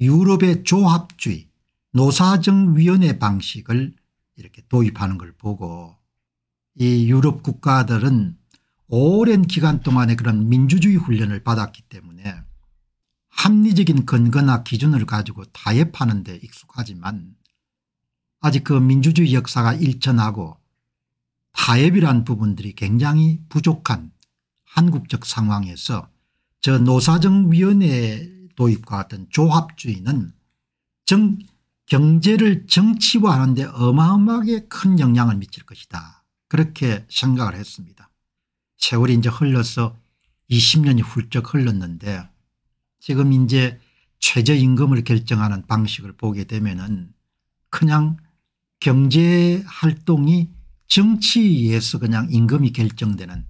유럽의 조합주의 노사정위원회 방식을 이렇게 도입하는 걸 보고, 이 유럽 국가들은 오랜 기간 동안의 그런 민주주의 훈련을 받았기 때문에 합리적인 근거나 기준을 가지고 타협하는 데 익숙하지만, 아직 그 민주주의 역사가 일천하고 타협이란 부분들이 굉장히 부족한 한국적 상황에서 저 노사정위원회 도입과 같은 조합주의는 경제를 정치화하는 데 어마어마하게 큰 영향을 미칠 것이다. 그렇게 생각을 했습니다. 세월이 이제 흘러서 20년이 훌쩍 흘렀는데, 지금 이제 최저임금을 결정하는 방식을 보게 되면은 그냥 경제활동이 정치에서 그냥 임금이 결정되는,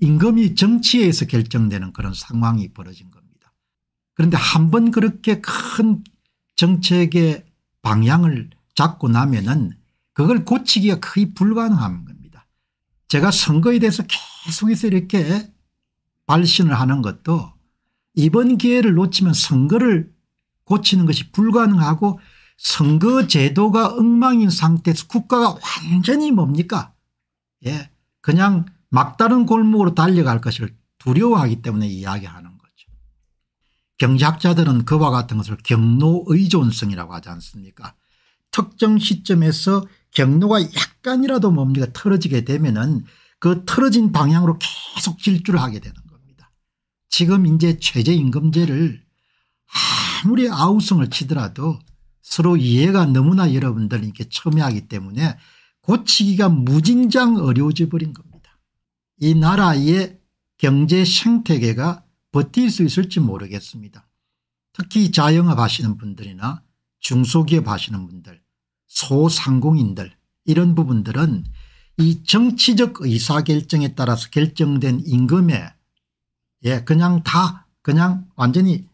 임금이 정치에서 결정되는 그런 상황이 벌어진 겁니다. 그런데 한 번 그렇게 큰 정책의 방향을 잡고 나면은 그걸 고치기가 거의 불가능한 겁니다. 제가 선거에 대해서 계속해서 이렇게 발신을 하는 것도 이번 기회를 놓치면 선거를 고치는 것이 불가능하고, 선거 제도가 엉망인 상태에서 국가가 완전히 뭡니까? 예, 그냥 막다른 골목으로 달려갈 것을 두려워하기 때문에 이야기하는 거죠. 경제학자들은 그와 같은 것을 경로의존성이라고 하지 않습니까? 특정 시점에서 경로가 약간이라도 뭡니까 틀어지게 되면은 그 틀어진 방향으로 계속 질주를 하게 되는 거예요. 지금 이제 최저임금제를 아무리 아우성을 치더라도 서로 이해가 너무나 여러분들 이렇게 첨예하기 때문에 고치기가 무진장 어려워져 버린 겁니다. 이 나라의 경제 생태계가 버틸 수 있을지 모르겠습니다. 특히 자영업 하시는 분들이나 중소기업 하시는 분들, 소상공인들, 이런 부분들은 이 정치적 의사결정에 따라서 결정된 임금에, 예, 그냥 다 그냥 완전히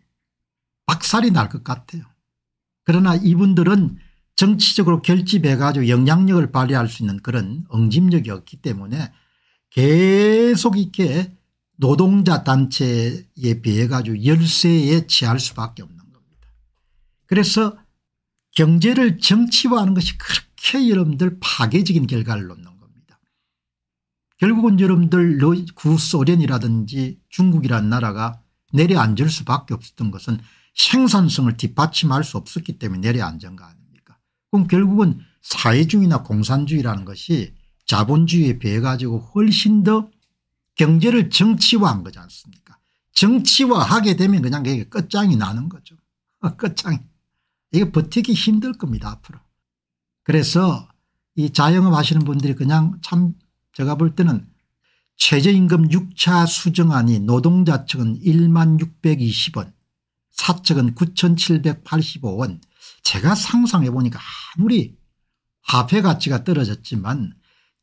박살이 날 것 같아요. 그러나 이분들은 정치적으로 결집해가지고 영향력을 발휘할 수 있는 그런 응집력이 없기 때문에 계속 이렇게 노동자 단체에 비해가지고 열세에 취할 수밖에 없는 겁니다. 그래서 경제를 정치화하는 것이 그렇게 여러분들 파괴적인 결과를 놓는 겁니다. 결국은 여러분들 구소련이라든지 중국이라는 나라가 내려앉을 수밖에 없었던 것은 생산성을 뒷받침할 수 없었기 때문에 내려앉은 거 아닙니까? 그럼 결국은 사회주의나 공산주의라는 것이 자본주의에 비해 가지고 훨씬 더 경제를 정치화한 거지 않습니까? 정치화하게 되면 그냥 그게 끝장이 나는 거죠. 끝장이. 이게 버티기 힘들 겁니다, 앞으로. 그래서 이 자영업 하시는 분들이 그냥 참, 제가 볼 때는 최저임금 6차 수정안이 노동자 측은 1만 620원, 사측은 9,785원. 제가 상상해 보니까 아무리 화폐 가치가 떨어졌지만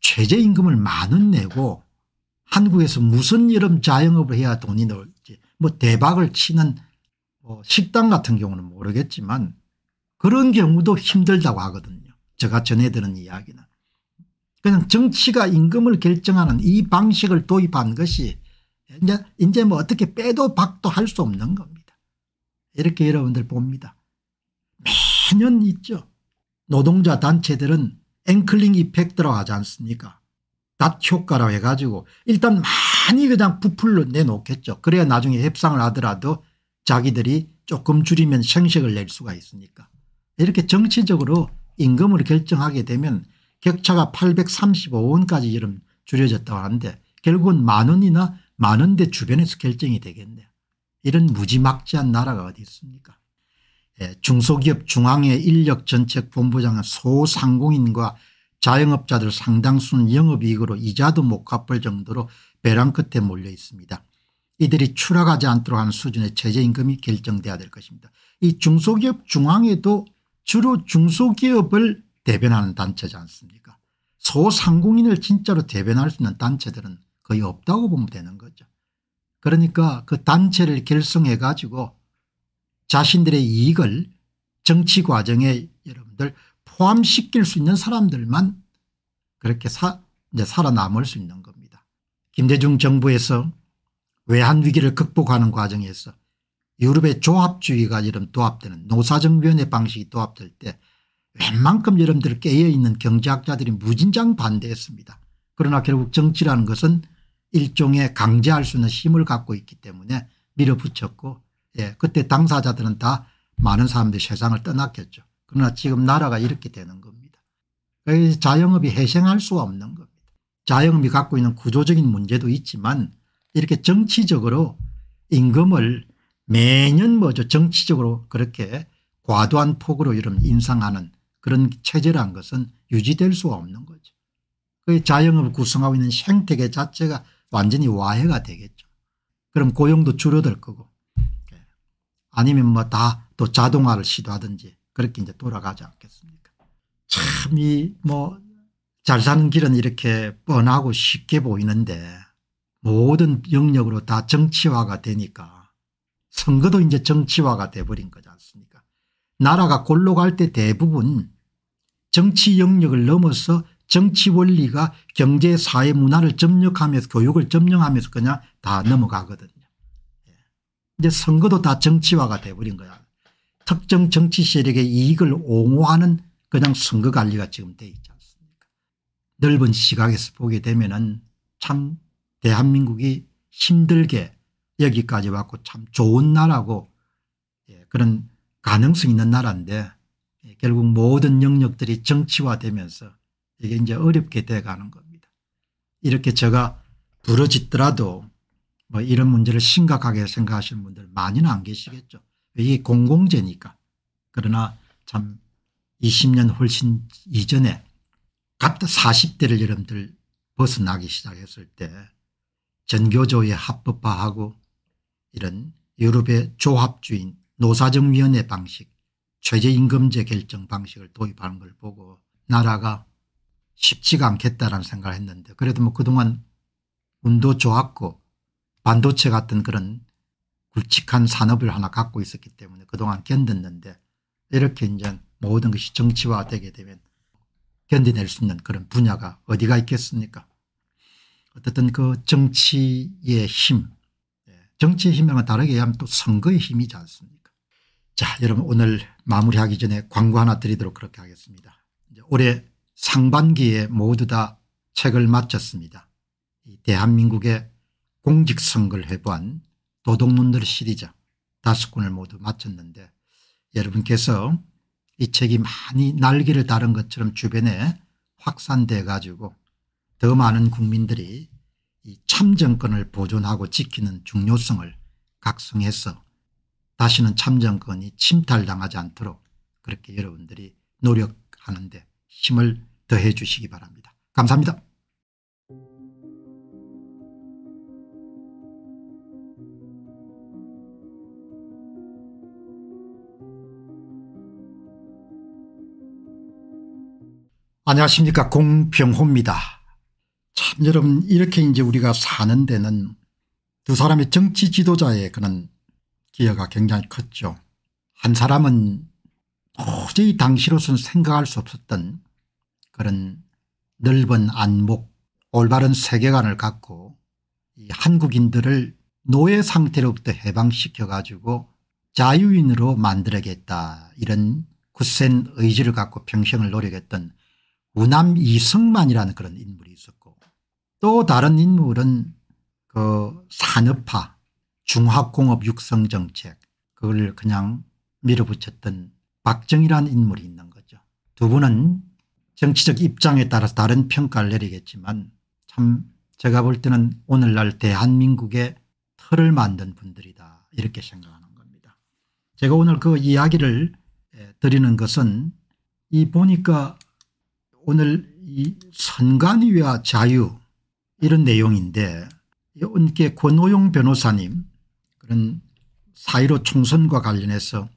최저임금을 10,000원 내고 한국에서 무슨 이런 자영업을 해야 돈이 나올지, 뭐 대박을 치는 뭐 식당 같은 경우는 모르겠지만 그런 경우도 힘들다고 하거든요. 제가 전해 들은 이야기는. 그냥 정치가 임금을 결정하는 이 방식을 도입한 것이 이제 뭐 어떻게 빼도 박도 할 수 없는 겁니다. 이렇게 여러분들 봅니다. 매년 있죠. 노동자 단체들은 앵클링 이펙트라고 하지 않습니까? 낫효과라고 해가지고 일단 많이 그냥 부풀려 내놓겠죠. 그래야 나중에 협상을 하더라도 자기들이 조금 줄이면 생색을 낼 수가 있으니까. 이렇게 정치적으로 임금을 결정하게 되면 격차가 835원까지 이런 줄여졌다고 하는데 결국은 10,000원이나 10,000원대 주변에서 결정이 되겠네요. 이런 무지막지한 나라가 어디 있습니까? 예, 중소기업 중앙의 인력정책본부장은 소상공인과 자영업자들 상당수는 영업이익으로 이자도 못 갚을 정도로 벼랑 끝에 몰려 있습니다. 이들이 추락하지 않도록 하는 수준의 최저임금이 결정돼야 될 것입니다. 이 중소기업 중앙에도 주로 중소기업을 대변하는 단체지 않습니까? 소상공인을 진짜로 대변할 수 있는 단체들은 거의 없다고 보면 되는 거죠. 그러니까 그 단체를 결성해 가지고 자신들의 이익을 정치 과정에 여러분들 포함시킬 수 있는 사람들만 그렇게 이제 살아남을 수 있는 겁니다. 김대중 정부에서 외환위기를 극복하는 과정에서 유럽의 조합주의가 이런 도합되는 노사정변의 방식이 도합될 때 웬만큼 여러분들 깨어있는 경제학자들이 무진장 반대했습니다. 그러나 결국 정치라는 것은 일종의 강제할 수 있는 힘을 갖고 있기 때문에 밀어붙였고, 예, 그때 당사자들은 다 많은 사람들이 세상을 떠났겠죠. 그러나 지금 나라가 이렇게 되는 겁니다. 자영업이 회생할 수가 없는 겁니다. 자영업이 갖고 있는 구조적인 문제도 있지만 이렇게 정치적으로 임금을 매년 뭐죠, 정치적으로 그렇게 과도한 폭으로 이런 인상하는 그런 체제란 것은 유지될 수가 없는 거죠. 그 자영업을 구성하고 있는 생태계 자체가 완전히 와해가 되겠죠. 그럼 고용도 줄어들 거고 아니면 뭐 다 또 자동화를 시도하든지 그렇게 이제 돌아가지 않겠습니까? 참 이 뭐 잘 사는 길은 이렇게 뻔하고 쉽게 보이는데 모든 영역으로 다 정치화가 되니까 선거도 이제 정치화가 돼버린 거지 않습니까? 나라가 골로 갈 때 대부분 정치 영역을 넘어서 정치 원리가 경제 사회 문화를 점령하면서 교육을 점령하면서 그냥 다 넘어가거든요. 이제 선거도 다 정치화가 돼버린 거야. 특정 정치 세력의 이익을 옹호하는 그냥 선거관리가 지금 돼 있지 않습니까? 넓은 시각에서 보게 되면은 참 대한민국이 힘들게 여기까지 왔고 참 좋은 나라고, 예, 그런 가능성 있는 나라인데 결국 모든 영역들이 정치화되면서 이게 이제 어렵게 돼가는 겁니다. 이렇게 제가 부러지더라도 뭐 이런 문제를 심각하게 생각하시는 분들 많이는 안 계시겠죠. 이게 공공재니까. 그러나 참 20년 훨씬 이전에 갑자기 40대를 여러분들 벗어나기 시작했을 때 전교조의 합법화하고 이런 유럽의 조합주의 노사정위원회 방식, 최저임금제 결정 방식을 도입하는 걸 보고 나라가 쉽지가 않겠다라는 생각을 했는데 그래도 뭐 그동안 운도 좋았고 반도체 같은 그런 굵직한 산업을 하나 갖고 있었기 때문에 그동안 견뎠는데 이렇게 이제 모든 것이 정치화되게 되면 견뎌낼 수 있는 그런 분야가 어디가 있겠습니까? 어쨌든 그 정치의 힘, 정치의 힘이랑은 다르게 하면 또 선거의 힘이지 않습니까? 자, 여러분 오늘 마무리하기 전에 광고 하나 드리도록 그렇게 하겠습니다. 이제 올해 상반기에 모두 다 책을 마쳤습니다. 이 대한민국의 공직선거를 회부한 도둑놈들 시리즈 5권을 모두 마쳤는데 여러분께서 이 책이 많이 날개를 다른 것처럼 주변에 확산돼 가지고 더 많은 국민들이 이 참정권을 보존하고 지키는 중요성을 각성해서 다시는 참정권이 침탈당하지 않도록 그렇게 여러분들이 노력하는 데 힘을 더해 주시기 바랍니다. 감사합니다. 안녕하십니까, 공병호입니다. 참 여러분 이렇게 이제 우리가 사는 데는 두 사람의 정치 지도자의 그런 기여가 굉장히 컸죠. 한 사람은 도저히 당시로서는 생각할 수 없었던 그런 넓은 안목, 올바른 세계관을 갖고 이 한국인들을 노예 상태로부터 해방시켜 가지고 자유인으로 만들어야겠다 이런 굳센 의지를 갖고 평생을 노력했던 우남 이승만이라는 그런 인물이 있었고 또 다른 인물은 그 산업화, 중화공업 육성정책, 그걸 그냥 밀어붙였던 박정희라는 인물이 있는 거죠. 두 분은 정치적 입장에 따라서 다른 평가를 내리겠지만 참 제가 볼 때는 오늘날 대한민국의 틀을 만든 분들이다 이렇게 생각하는 겁니다. 제가 오늘 그 이야기를 드리는 것은 이 보니까 오늘 이 선관위와 자유 이런 내용인데 이게 권오용 변호사님 그런 4.15 총선과 관련해서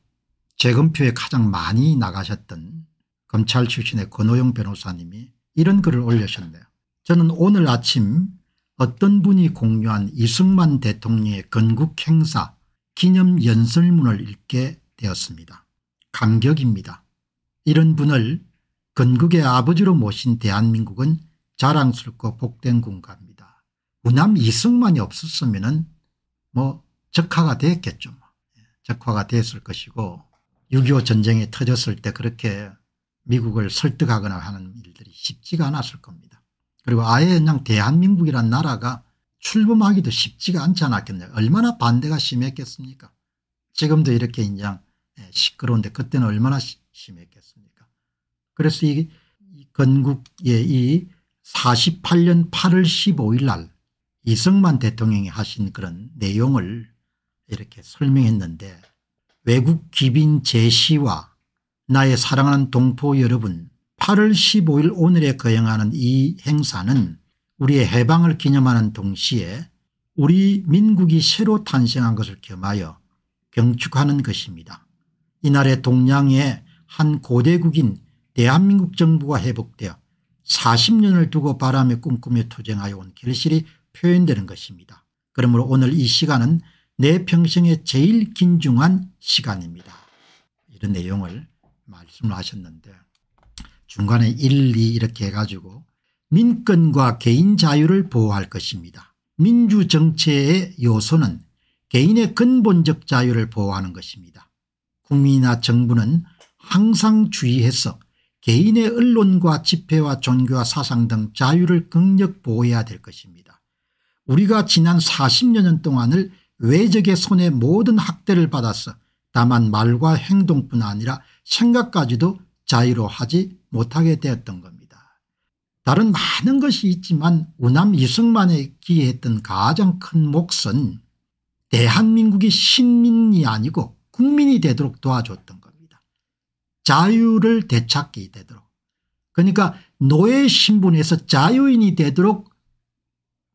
재검표에 가장 많이 나가셨던 검찰 출신의 권오용 변호사님이 이런 글을 올리셨네요. 저는 오늘 아침 어떤 분이 공유한 이승만 대통령의 건국 행사 기념 연설문을 읽게 되었습니다. 감격입니다. 이런 분을 건국의 아버지로 모신 대한민국은 자랑스럽고 복된 군가입니다. 우남 이승만이 없었으면 뭐 적화가 됐겠죠. 적화가 됐을 것이고 6.25 전쟁이 터졌을 때 그렇게 미국을 설득하거나 하는 일들이 쉽지가 않았을 겁니다. 그리고 아예 그냥 대한민국이란 나라가 출범하기도 쉽지가 않지 않았겠네요. 얼마나 반대가 심했겠습니까? 지금도 이렇게 인장 시끄러운데 그때는 얼마나 심했겠습니까? 그래서 이 건국의 이 48년 8월 15일 날 이승만 대통령이 하신 그런 내용을 이렇게 설명했는데 외국 기빈 제시와 나의 사랑하는 동포 여러분 8월 15일 오늘에 거행하는 이 행사는 우리의 해방을 기념하는 동시에 우리 민국이 새로 탄생한 것을 겸하여 경축하는 것입니다. 이날에 동양의 한 고대국인 대한민국 정부가 회복되어 40년을 두고 바람에 꿈꾸며 투쟁하여 온 결실이 표현되는 것입니다. 그러므로 오늘 이 시간은 내 평생의 제일 긴중한 시간입니다. 이런 내용을 말씀을 하셨는데 중간에 1, 2 이렇게 해가지고 민권과 개인 자유를 보호할 것입니다. 민주정체의 요소는 개인의 근본적 자유를 보호하는 것입니다. 국민이나 정부는 항상 주의해서 개인의 언론과 집회와 종교와 사상 등 자유를 극력 보호해야 될 것입니다. 우리가 지난 40년 동안을 외적의 손에 모든 학대를 받았어 다만 말과 행동뿐 아니라 생각까지도 자유로 하지 못하게 되었던 겁니다. 다른 많은 것이 있지만 우남 이승만에 기여했던 가장 큰 몫은 대한민국이 신민이 아니고 국민이 되도록 도와줬던 겁니다. 자유를 되찾게 되도록. 그러니까 노예 신분에서 자유인이 되도록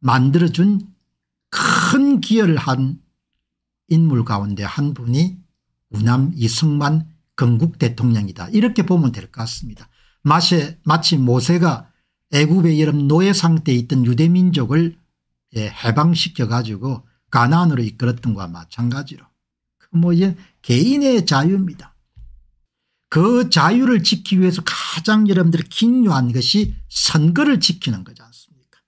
만들어준 큰 기여를 한 인물 가운데 한 분이 우남 이승만 건국 대통령이다 이렇게 보면 될 것 같습니다. 마치 모세가 애굽의 여름 노예 상태에 있던 유대민족을 해방시켜 가지고 가나안으로 이끌었던 것과 마찬가지로 뭐 이제 개인의 자유입니다. 그 자유를 지키기 위해서 가장 여러분들이 긴요한 것이 선거를 지키는 거지 않습니까?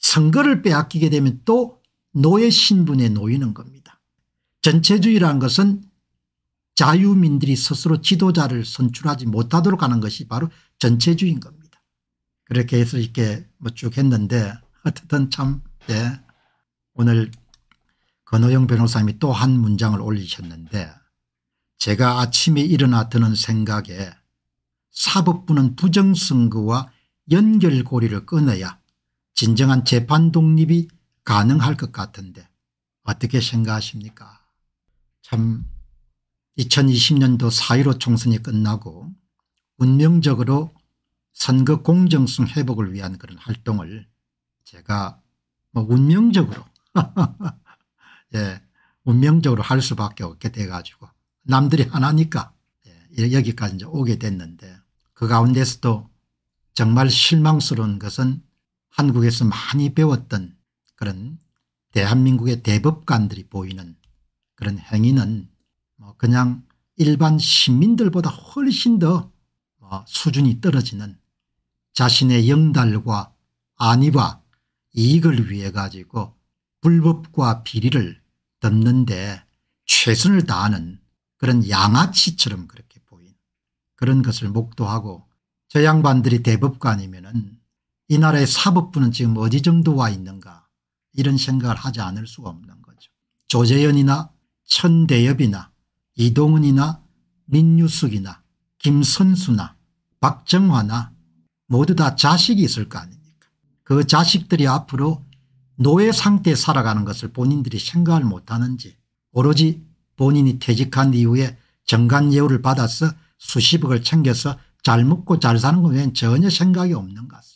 선거를 빼앗기게 되면 또 노예 신분에 놓이는 겁니다. 전체주의라는 것은 자유민들이 스스로 지도자를 선출하지 못하도록 하는 것이 바로 전체주의인 겁니다. 그렇게 해서 이렇게 뭐 쭉 했는데 어쨌든 참 오늘 권오용 변호사님이 또 한 문장을 올리셨는데 제가 아침에 일어나 드는 생각에 사법부는 부정선거와 연결고리를 끊어야 진정한 재판 독립이 가능할 것 같은데 어떻게 생각하십니까? 참 2020년도 4.15 총선이 끝나고 운명적으로 선거 공정성 회복을 위한 그런 활동을 제가 뭐 운명적으로 운명적으로 할 수밖에 없게 돼가지고 남들이 안 하니까 여기까지 이제 오게 됐는데 그 가운데서도 정말 실망스러운 것은 한국에서 많이 배웠던 그런 대한민국의 대법관들이 보이는 그런 행위는 그냥 일반 시민들보다 훨씬 더 수준이 떨어지는 자신의 영달과 안위와 이익을 위해 가지고 불법과 비리를 덮는 데 최선을 다하는 그런 양아치처럼 그렇게 보인 그런 것을 목도하고 저 양반들이 대법관이면은 이 나라의 사법부는 지금 어디 정도 와 있는가 이런 생각을 하지 않을 수가 없는 거죠. 조재현이나 천대엽이나 이동훈이나 민유숙이나 김선수나 박정화나 모두 다 자식이 있을 거 아닙니까. 그 자식들이 앞으로 노예 상태에 살아가는 것을 본인들이 생각을 못하는지, 오로지 본인이 퇴직한 이후에 정관예우를 받아서 수십억을 챙겨서 잘 먹고 잘 사는 것 외엔 전혀 생각이 없는 것 같습니다.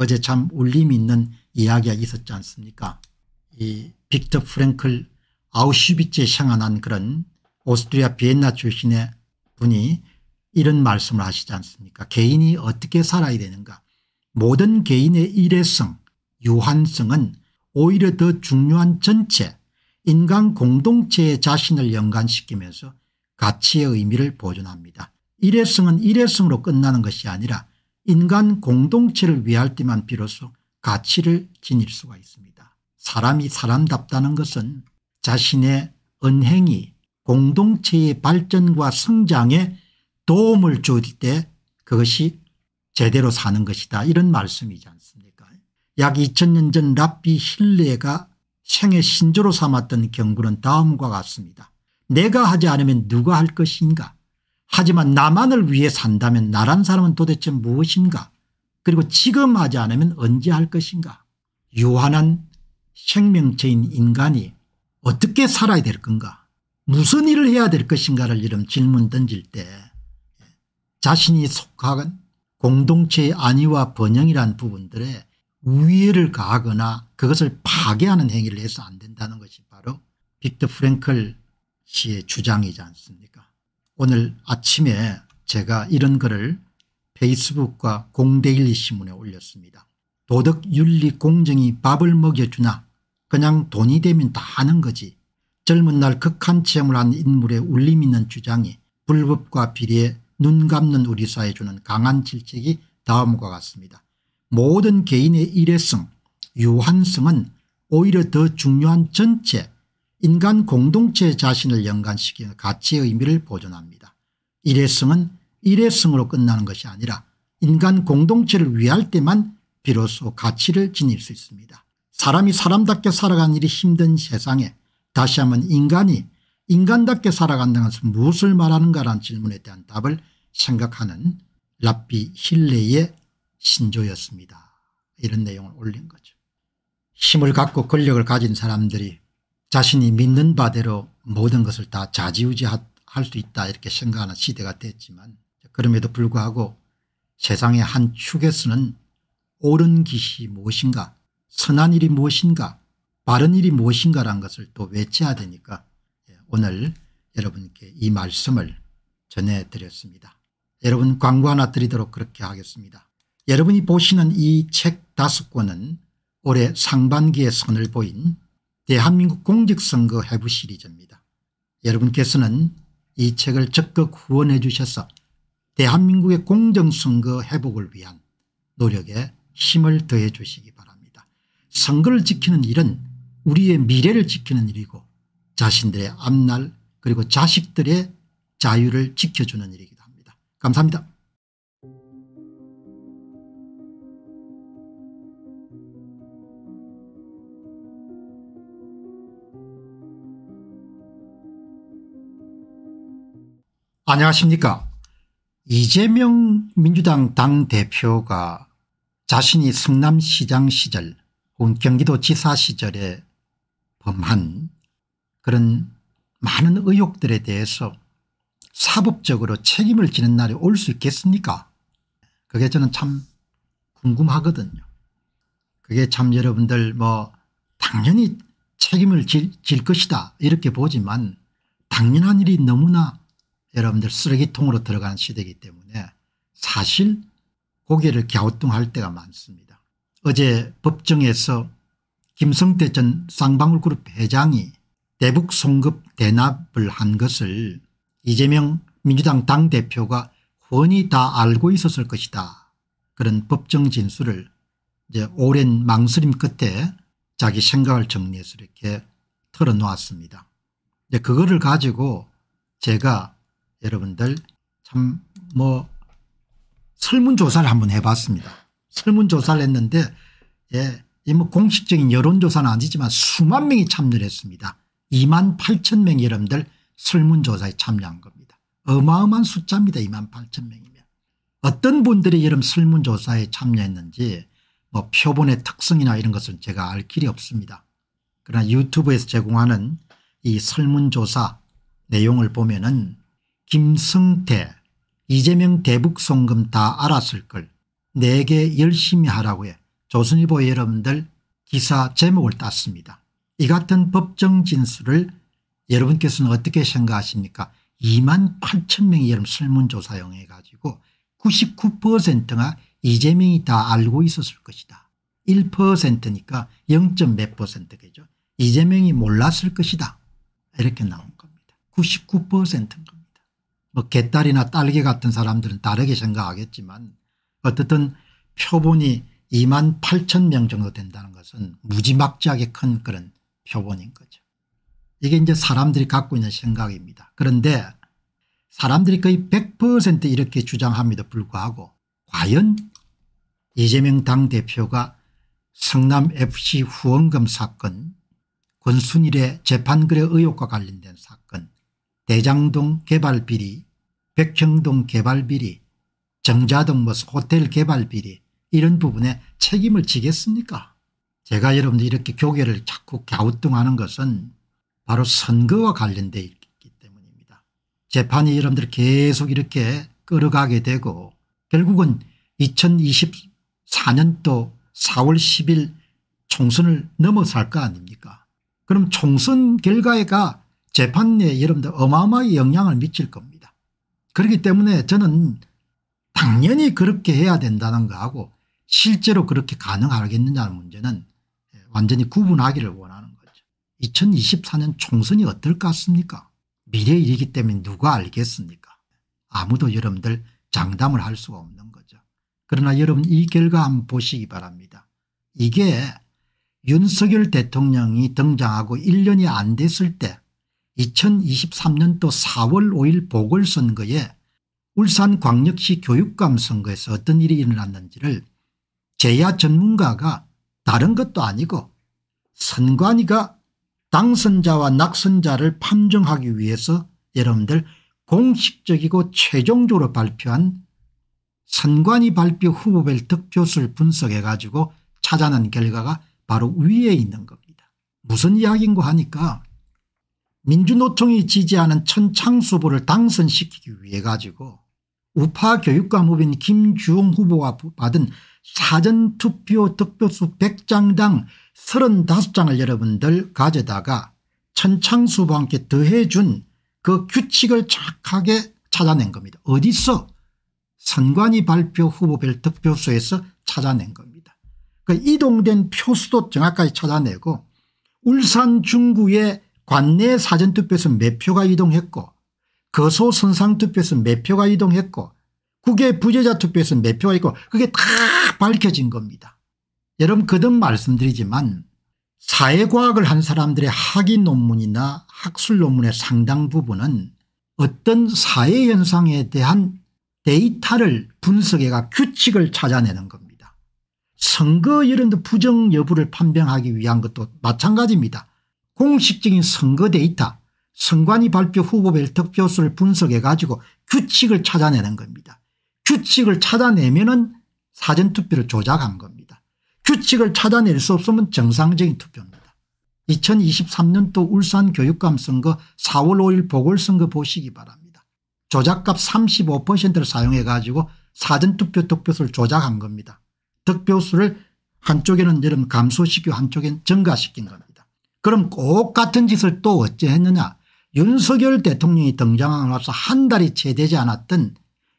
어제 참 울림이 있는 이야기가 있었지 않습니까. 이 빅터 프랭클 아우슈비츠에 생활한 그런 오스트리아 비엔나 출신의 분이 이런 말씀을 하시지 않습니까. 개인이 어떻게 살아야 되는가. 모든 개인의 일회성, 유한성은 오히려 더 중요한 전체 인간 공동체의 자신을 연관시키면서 가치의 의미를 보존합니다. 일회성은 일회성으로 끝나는 것이 아니라 인간 공동체를 위할 때만 비로소 가치를 지닐 수가 있습니다. 사람이 사람답다는 것은 자신의 언행이 공동체의 발전과 성장에 도움을 줄 때 그것이 제대로 사는 것이다, 이런 말씀이지 않습니까. 약 2000년 전 랍비 힐레가 생애 신조로 삼았던 경고는 다음과 같습니다. 내가 하지 않으면 누가 할 것인가. 하지만 나만을 위해 산다면 나란 사람은 도대체 무엇인가. 그리고 지금 하지 않으면 언제 할 것인가. 유한한 생명체인 인간이 어떻게 살아야 될 건가. 무슨 일을 해야 될 것인가를 이런 질문 던질 때 자신이 속한 공동체의 안위와 번영이란 부분들에 위해를 가하거나 그것을 파괴하는 행위를 해서 안 된다는 것이 바로 빅터 프랭클 씨의 주장이지 않습니까. 오늘 아침에 제가 이런 글을 페이스북과 공데일리 신문에 올렸습니다. 도덕, 윤리, 공정이 밥을 먹여주나. 그냥 돈이 되면 다 하는 거지. 젊은 날 극한 체험을 한 인물의 울림 있는 주장이 불법과 비리에 눈 감는 우리 사회에 주는 강한 질책이 다음과 같습니다. 모든 개인의 일회성, 유한성은 오히려 더 중요한 전체, 인간 공동체 자신을 연관시키는 가치의 의미를 보존합니다. 일회성은 일회성으로 끝나는 것이 아니라 인간 공동체를 위할 때만 비로소 가치를 지닐 수 있습니다. 사람이 사람답게 살아가는 일이 힘든 세상에 다시 한번 인간이 인간답게 살아간다는 것은 무엇을 말하는가라는 질문에 대한 답을 생각하는 랍비 힐레의 신조였습니다. 이런 내용을 올린 거죠. 힘을 갖고 권력을 가진 사람들이 자신이 믿는 바대로 모든 것을 다 좌지우지할 수 있다 이렇게 생각하는 시대가 됐지만, 그럼에도 불구하고 세상의 한 축에서는 옳은 기시 무엇인가, 선한 일이 무엇인가, 바른 일이 무엇인가라는 것을 또 외쳐야 되니까 오늘 여러분께 이 말씀을 전해드렸습니다. 여러분, 광고 하나 드리도록 그렇게 하겠습니다. 여러분이 보시는 이 책 5권은 올해 상반기에 선을 보인 대한민국 공직선거 해부 시리즈입니다. 여러분께서는 이 책을 적극 후원해 주셔서 대한민국의 공정선거 회복을 위한 노력에 힘을 더해 주시기 바랍니다. 선거를 지키는 일은 우리의 미래를 지키는 일이고 자신들의 앞날 그리고 자식들의 자유를 지켜주는 일이기도 합니다. 감사합니다. 안녕하십니까. 이재명 민주당 당대표가 자신이 성남시장 시절 혹은 경기도지사 시절에 범한 그런 많은 의혹들에 대해서 사법적으로 책임을 지는 날이 올 수 있겠습니까? 그게 저는 참 궁금하거든요. 그게 참 여러분들 당연히 책임을 질 것이다 이렇게 보지만 당연한 일이 너무나 여러분들 쓰레기통으로 들어가는 시대이기 때문에 사실 고개를 갸우뚱할 때가 많습니다. 어제 법정에서 김성태 전 쌍방울그룹 회장이 대북 송금 대납을 한 것을 이재명 민주당 당대표가 훤히 다 알고 있었을 것이다. 그런 법정 진술을 이제 오랜 망설임 끝에 자기 생각을 정리해서 이렇게 털어놓았습니다. 근데 그거를 가지고 제가 여러분들 참 설문조사를 한번 해봤습니다. 설문조사를 했는데 예, 이 뭐 공식적인 여론조사는 아니지만 수만 명이 참여를 했습니다. 28,000명이 여러분들 설문조사에 참여한 겁니다. 어마어마한 숫자입니다. 28,000명이면. 어떤 분들이 여러분 설문조사에 참여했는지 뭐 표본의 특성이나 이런 것은 제가 알 길이 없습니다. 그러나 유튜브에서 제공하는 이 설문조사 내용을 보면은 김성태, 이재명 대북송금 다 알았을 걸 내게 열심히 하라고 해 조선일보 여러분들 기사 제목을 땄습니다. 이 같은 법정 진술을 여러분께서는 어떻게 생각하십니까? 28,000명이 여러분 설문조사용해 가지고 99%가 이재명이 다 알고 있었을 것이다. 1%니까 0.몇 %겠죠. 이재명이 몰랐을 것이다. 이렇게 나온 겁니다. 99%인 겁니다. 뭐 개딸이나 딸개 같은 사람들은 다르게 생각하겠지만 어쨌든 표본이 28,000명 정도 된다는 것은 무지막지하게 큰 그런 표본인 거죠. 이게 이제 사람들이 갖고 있는 생각입니다. 그런데 사람들이 거의 100% 이렇게 주장함에도 불구하고 과연 이재명 당대표가 성남FC 후원금 사건, 권순일의 재판거래 의혹과 관련된 사건, 대장동 개발비리, 백형동 개발비리, 정자동 뭐 호텔 개발비리 이런 부분에 책임을 지겠습니까? 제가 여러분들 이렇게 교계를 자꾸 갸우뚱하는 것은 바로 선거와 관련되어 있기 때문입니다. 재판이 여러분들 계속 이렇게 끌어가게 되고 결국은 2024년도 4월 10일 총선을 넘어서 할 거 아닙니까? 그럼 총선 결과가 재판에 여러분들 어마어마하게 영향을 미칠 겁니다. 그렇기 때문에 저는 당연히 그렇게 해야 된다는 거하고 실제로 그렇게 가능하겠느냐는 문제는 완전히 구분하기를 원하는 거죠. 2024년 총선이 어떨 것 같습니까? 미래의 일이기 때문에 누가 알겠습니까? 아무도 여러분들 장담을 할 수가 없는 거죠. 그러나 여러분 이 결과 한번 보시기 바랍니다. 이게 윤석열 대통령이 등장하고 1년이 안 됐을 때 2023년도 4월 5일 보궐선거에 울산광역시 교육감 선거에서 어떤 일이 일어났는지를 재야 전문가가 다른 것도 아니고 선관위가 당선자와 낙선자를 판정하기 위해서 여러분들 공식적이고 최종적으로 발표한 선관위 발표 후보별 득표수를 분석해 가지고 찾아낸 결과가 바로 위에 있는 겁니다. 무슨 이야기인고 하니까 민주노총이 지지하는 천창수 후보를 당선시키기 위해 가지고 우파 교육감 후보인 김주홍 후보가 받은 사전투표 득표수 100장당 35장을 여러분들 가져다가 천창수 후보와 함께 더해준 그 규칙을 착하게 찾아낸 겁니다. 어디서? 선관위 발표 후보별 득표수에서 찾아낸 겁니다. 그러니까 이동된 표수도 정확하게 찾아내고 울산 중구의 관내 사전투표에서 몇 표가 이동했고 거소 선상투표에서 몇 표가 이동했고 국외 부재자 투표에서 몇 표가 있고 그게 다 밝혀진 겁니다. 여러분 거듭 말씀드리지만 사회과학을 한 사람들의 학위 논문이나 학술 논문의 상당 부분은 어떤 사회현상에 대한 데이터를 분석해가 규칙을 찾아내는 겁니다. 선거 이런 부정 여부를 판명하기 위한 것도 마찬가지입니다. 공식적인 선거 데이터, 선관위 발표 후보별 득표수를 분석해 가지고 규칙을 찾아내는 겁니다. 규칙을 찾아내면은 사전투표를 조작한 겁니다. 규칙을 찾아낼 수 없으면 정상적인 투표입니다. 2023년도 울산 교육감 선거 4월 5일 보궐선거 보시기 바랍니다. 조작값 35%를 사용해 가지고 사전투표 득표수를 조작한 겁니다. 득표수를 한쪽에는 여러분 감소시키고 한쪽에는 증가시킨 겁니다. 그럼 꼭 같은 짓을 또 어찌 했느냐. 윤석열 대통령이 등장하고 나서 한 달이 채 되지 않았던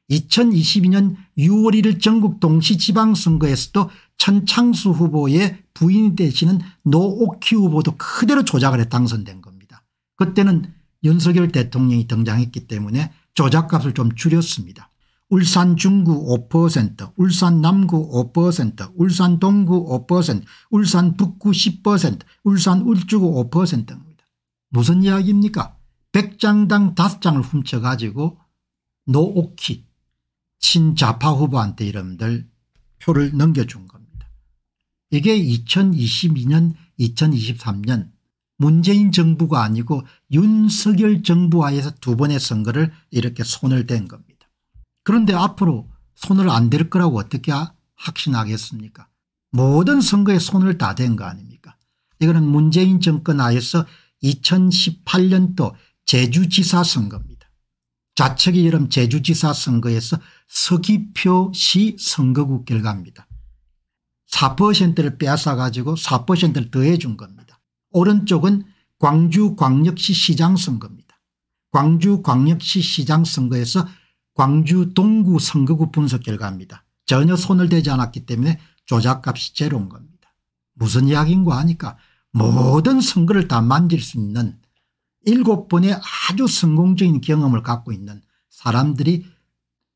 2022년 6월 1일 전국 동시지방선거에서도 천창수 후보의 부인 되시는 노옥희 후보도 그대로 조작을 해 당선된 겁니다. 그때는 윤석열 대통령이 등장했기 때문에 조작값을 좀 줄였습니다. 울산 중구 5%, 울산 남구 5%, 울산 동구 5%, 울산 북구 10%, 울산 울주구 5%입니다. 무슨 이야기입니까? 100장당 5장을 훔쳐가지고 노옥희 친자파 후보한테 여러분들 표를 넘겨준 겁니다. 이게 2022년 2023년 문재인 정부가 아니고 윤석열 정부 하에서 두 번의 선거를 이렇게 손을 댄 겁니다. 그런데 앞으로 손을 안 댈 거라고 어떻게 확신하겠습니까? 모든 선거에 손을 다 댄 거 아닙니까? 이거는 문재인 정권 하에서 2018년도 제주지사 선거입니다. 좌측이 여름 제주지사 선거에서 서기표 시 선거구 결과입니다. 4%를 빼앗아 가지고 4%를 더해 준 겁니다. 오른쪽은 광주광역시 시장 선거입니다. 광주광역시 시장 선거에서 광주 동구 선거구 분석 결과입니다. 전혀 손을 대지 않았기 때문에 조작값이 제로인 겁니다. 무슨 이야기인가 하니까 모든 선거를 다 만질 수 있는 7번의 아주 성공적인 경험을 갖고 있는 사람들이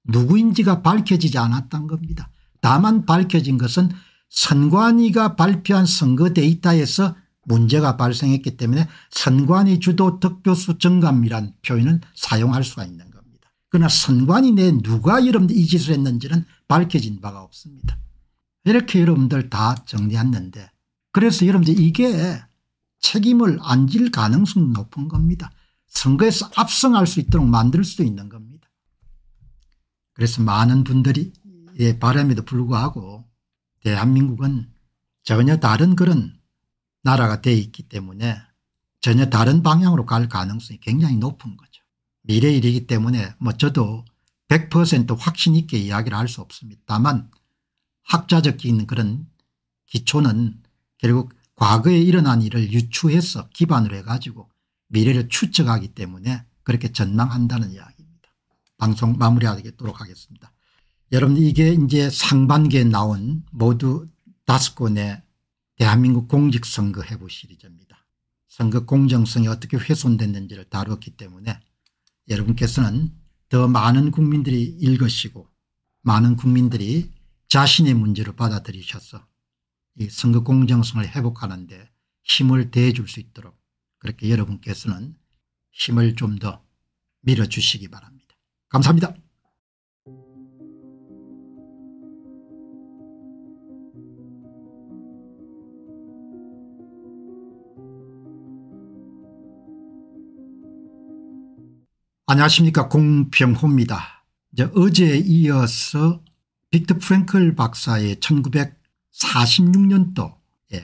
누구인지가 밝혀지지 않았던 겁니다. 다만 밝혀진 것은 선관위가 발표한 선거 데이터에서 문제가 발생했기 때문에 선관위 주도 득표수 증감이란 표현은 사용할 수가 있는 겁니다. 그러나 선관위 내에 누가 여러분들 이 짓을 했는지는 밝혀진 바가 없습니다. 이렇게 여러분들 다 정리했는데, 그래서 여러분들 이게 책임을 안 질 가능성이 높은 겁니다. 선거에서 압승할 수 있도록 만들 수도 있는 겁니다. 그래서 많은 분들이 바람에도 불구하고 대한민국은 전혀 다른 그런 나라가 돼 있기 때문에 전혀 다른 방향으로 갈 가능성이 굉장히 높은 거죠. 미래 일이기 때문에 뭐 저도 100% 확신 있게 이야기를 할 수 없습니다. 다만 학자적인 그런 기초는 결국 과거에 일어난 일을 유추해서 기반으로 해가지고 미래를 추측하기 때문에 그렇게 전망한다는 이야기입니다. 방송 마무리하도록 하겠습니다. 여러분 이게 이제 상반기에 나온 모두 5건의 대한민국 공직선거 해부 시리즈입니다. 선거 공정성이 어떻게 훼손됐는지를 다루었기 때문에 여러분께서는 더 많은 국민들이 읽으시고 많은 국민들이 자신의 문제로 받아들이셔서 이 선거 공정성을 회복하는 데 힘을 대줄 수 있도록 그렇게 여러분께서는 힘을 좀 더 밀어주시기 바랍니다. 감사합니다. 안녕하십니까, 공병호입니다. 이제 어제에 이어서 빅터 프랭클 박사의 1946년도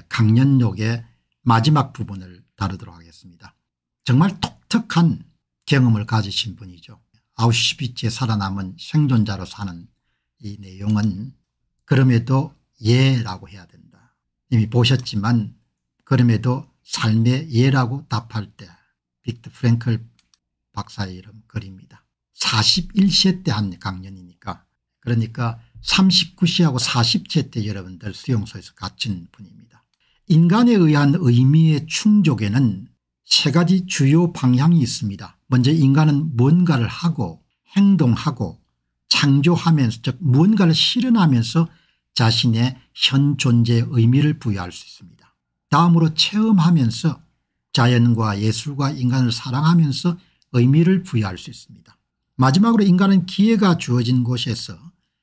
강연록의 마지막 부분을 다루도록 하겠습니다. 정말 독특한 경험을 가지신 분이죠. 아우슈비츠에 살아남은 생존자로서 하는 이 내용은 그럼에도 예라고 해야 된다. 이미 보셨지만 그럼에도 삶의 예라고 답할 때 빅터 프랭클 박사의 이름 글입니다. 41세 때 한 강연이니까, 그러니까 39세하고 40세 때 여러분들 수용소에서 갇힌 분입니다. 인간에 의한 의미의 충족에는 세 가지 주요 방향이 있습니다. 먼저 인간은 뭔가를 하고 행동하고 창조하면서, 즉 뭔가를 실현하면서 자신의 현 존재의 의미를 부여할 수 있습니다. 다음으로 체험하면서 자연과 예술과 인간을 사랑하면서 의미를 부여할 수 있습니다. 마지막으로 인간은 기회가 주어진 곳에서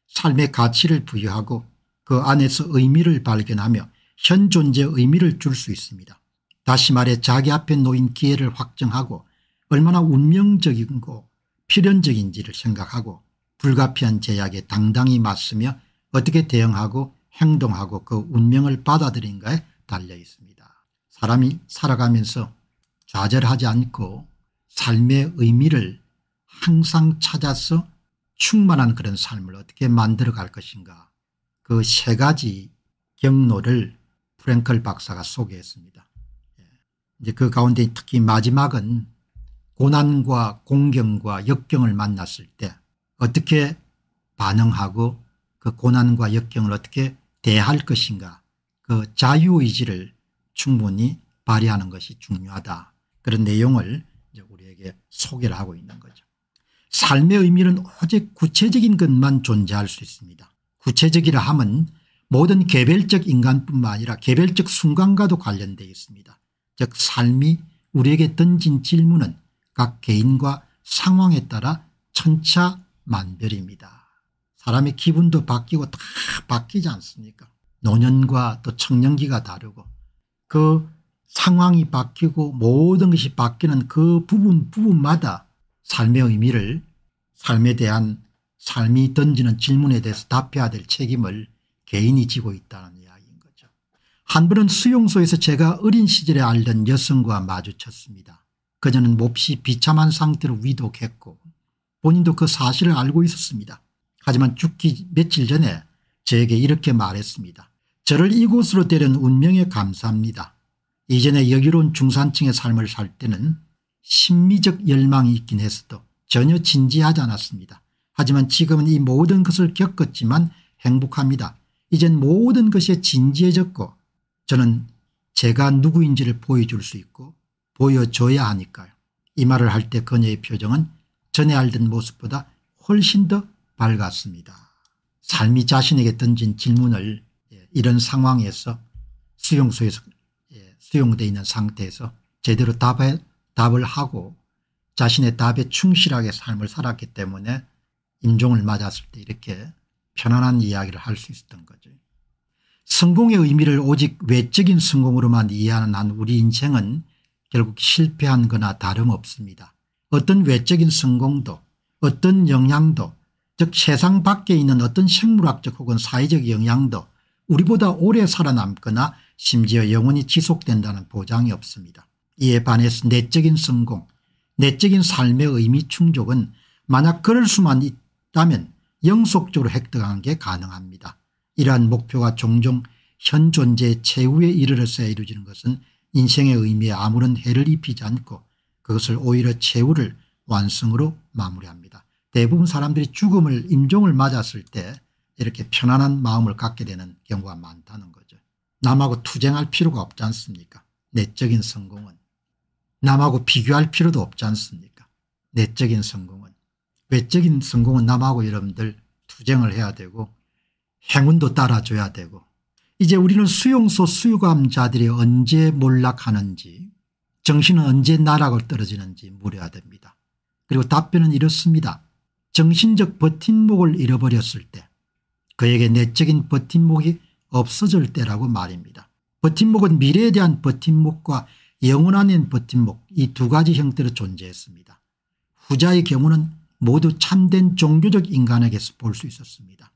삶의 가치를 부여하고 그 안에서 의미를 발견하며 현 존재의 의미를 줄 수 있습니다. 다시 말해 자기 앞에 놓인 기회를 확정하고 얼마나 운명적이고 필연적인지를 생각하고 불가피한 제약에 당당히 맞서며 어떻게 대응하고 행동하고 그 운명을 받아들인가에 달려 있습니다. 사람이 살아가면서 좌절하지 않고 삶의 의미를 항상 찾아서 충만한 그런 삶을 어떻게 만들어갈 것인가, 그 세 가지 경로를 프랭클 박사가 소개했습니다. 이제 그 가운데 특히 마지막은 고난과 공경과 역경을 만났을 때 어떻게 반응하고 그 고난과 역경을 어떻게 대할 것인가, 그 자유의지를 충분히 발휘하는 것이 중요하다, 그런 내용을 우리에게 소개를 하고 있는 거죠. 삶의 의미는 오직 구체적인 것만 존재할 수 있습니다. 구체적이라 함은 모든 개별적 인간뿐만 아니라 개별적 순간과도 관련되어 있습니다. 즉 삶이 우리에게 던진 질문은 각 개인과 상황에 따라 천차만별입니다. 사람의 기분도 바뀌고 다 바뀌지 않습니까? 노년과 또 청년기가 다르고 그 상황이 바뀌고 모든 것이 바뀌는 그 부분 부분마다 삶의 의미를, 삶에 대한 삶이 던지는 질문에 대해서 답해야 될 책임을 개인이 지고 있다는 이야기인 거죠. 한 번은 수용소에서 제가 어린 시절에 알던 여성과 마주쳤습니다. 그녀는 몹시 비참한 상태로 위독했고 본인도 그 사실을 알고 있었습니다. 하지만 죽기 며칠 전에 저에게 이렇게 말했습니다. 저를 이곳으로 데려온 운명에 감사합니다. 이전에 여유로운 중산층의 삶을 살 때는 심미적 열망이 있긴 했어도 전혀 진지하지 않았습니다. 하지만 지금은 이 모든 것을 겪었지만 행복합니다. 이젠 모든 것이 진지해졌고 저는 제가 누구인지를 보여줄 수 있고 보여줘야 하니까요. 이 말을 할 때 그녀의 표정은 전에 알던 모습보다 훨씬 더 밝았습니다. 삶이 자신에게 던진 질문을 이런 상황에서 수용소에서 수용되어 있는 상태에서 제대로 답을 하고 자신의 답에 충실하게 삶을 살았기 때문에 임종을 맞았을 때 이렇게 편안한 이야기를 할 수 있었던 거죠. 성공의 의미를 오직 외적인 성공으로만 이해하는 한 우리 인생은 결국 실패한 거나 다름없습니다. 어떤 외적인 성공도 어떤 영향도 즉 세상 밖에 있는 어떤 생물학적 혹은 사회적 영향도 우리보다 오래 살아남거나 심지어 영원히 지속된다는 보장이 없습니다. 이에 반해서 내적인 성공, 내적인 삶의 의미 충족은 만약 그럴 수만 있다면 영속적으로 획득하는 게 가능합니다. 이러한 목표가 종종 현 존재의 최후에 이르러서 이루어지는 것은 인생의 의미에 아무런 해를 입히지 않고 그것을 오히려 최후를 완성으로 마무리합니다. 대부분 사람들이 죽음을 임종을 맞았을 때 이렇게 편안한 마음을 갖게 되는 경우가 많다는 거죠. 남하고 투쟁할 필요가 없지 않습니까? 내적인 성공은. 남하고 비교할 필요도 없지 않습니까? 내적인 성공은. 외적인 성공은 남하고 여러분들 투쟁을 해야 되고 행운도 따라줘야 되고 이제 우리는 수용소 수감자들이 언제 몰락하는지 정신은 언제 나락을 떨어지는지 물어야 됩니다. 그리고 답변은 이렇습니다. 정신적 버팀목을 잃어버렸을 때 그에게 내적인 버팀목이 없어질 때라고 말입니다. 버팀목은 미래에 대한 버팀목과 영원한 버팀목 이 두 가지 형태로 존재했습니다. 후자의 경우는 모두 참된 종교적 인간에게서 볼 수 있었습니다.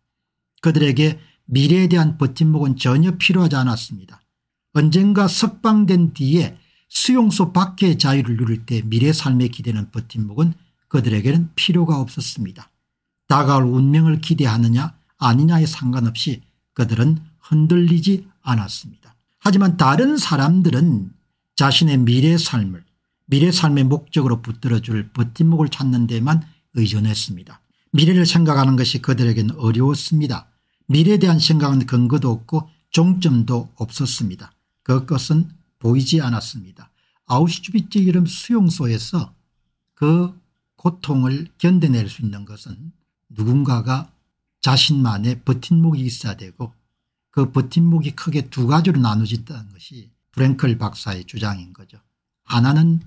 그들에게 미래에 대한 버팀목은 전혀 필요하지 않았습니다. 언젠가 석방된 뒤에 수용소 밖의 자유를 누릴 때 미래 삶에 기대는 버팀목은 그들에게는 필요가 없었습니다. 다가올 운명을 기대하느냐 아니냐에 상관없이 그들은 흔들리지 않았습니다. 하지만 다른 사람들은 자신의 미래 삶을 미래 삶의 목적으로 붙들어줄 버팀목을 찾는 데만 의존했습니다. 미래를 생각하는 것이 그들에게는 어려웠습니다. 미래에 대한 생각은 근거도 없고 종점도 없었습니다. 그것은 보이지 않았습니다. 아우슈비츠 이름 수용소에서 그 고통을 견뎌낼 수 있는 것은 누군가가 자신만의 버팀목이 있어야 되고 그 버팀목이 크게 두 가지로 나누어진다는 것이 프랭클 박사의 주장인 거죠. 하나는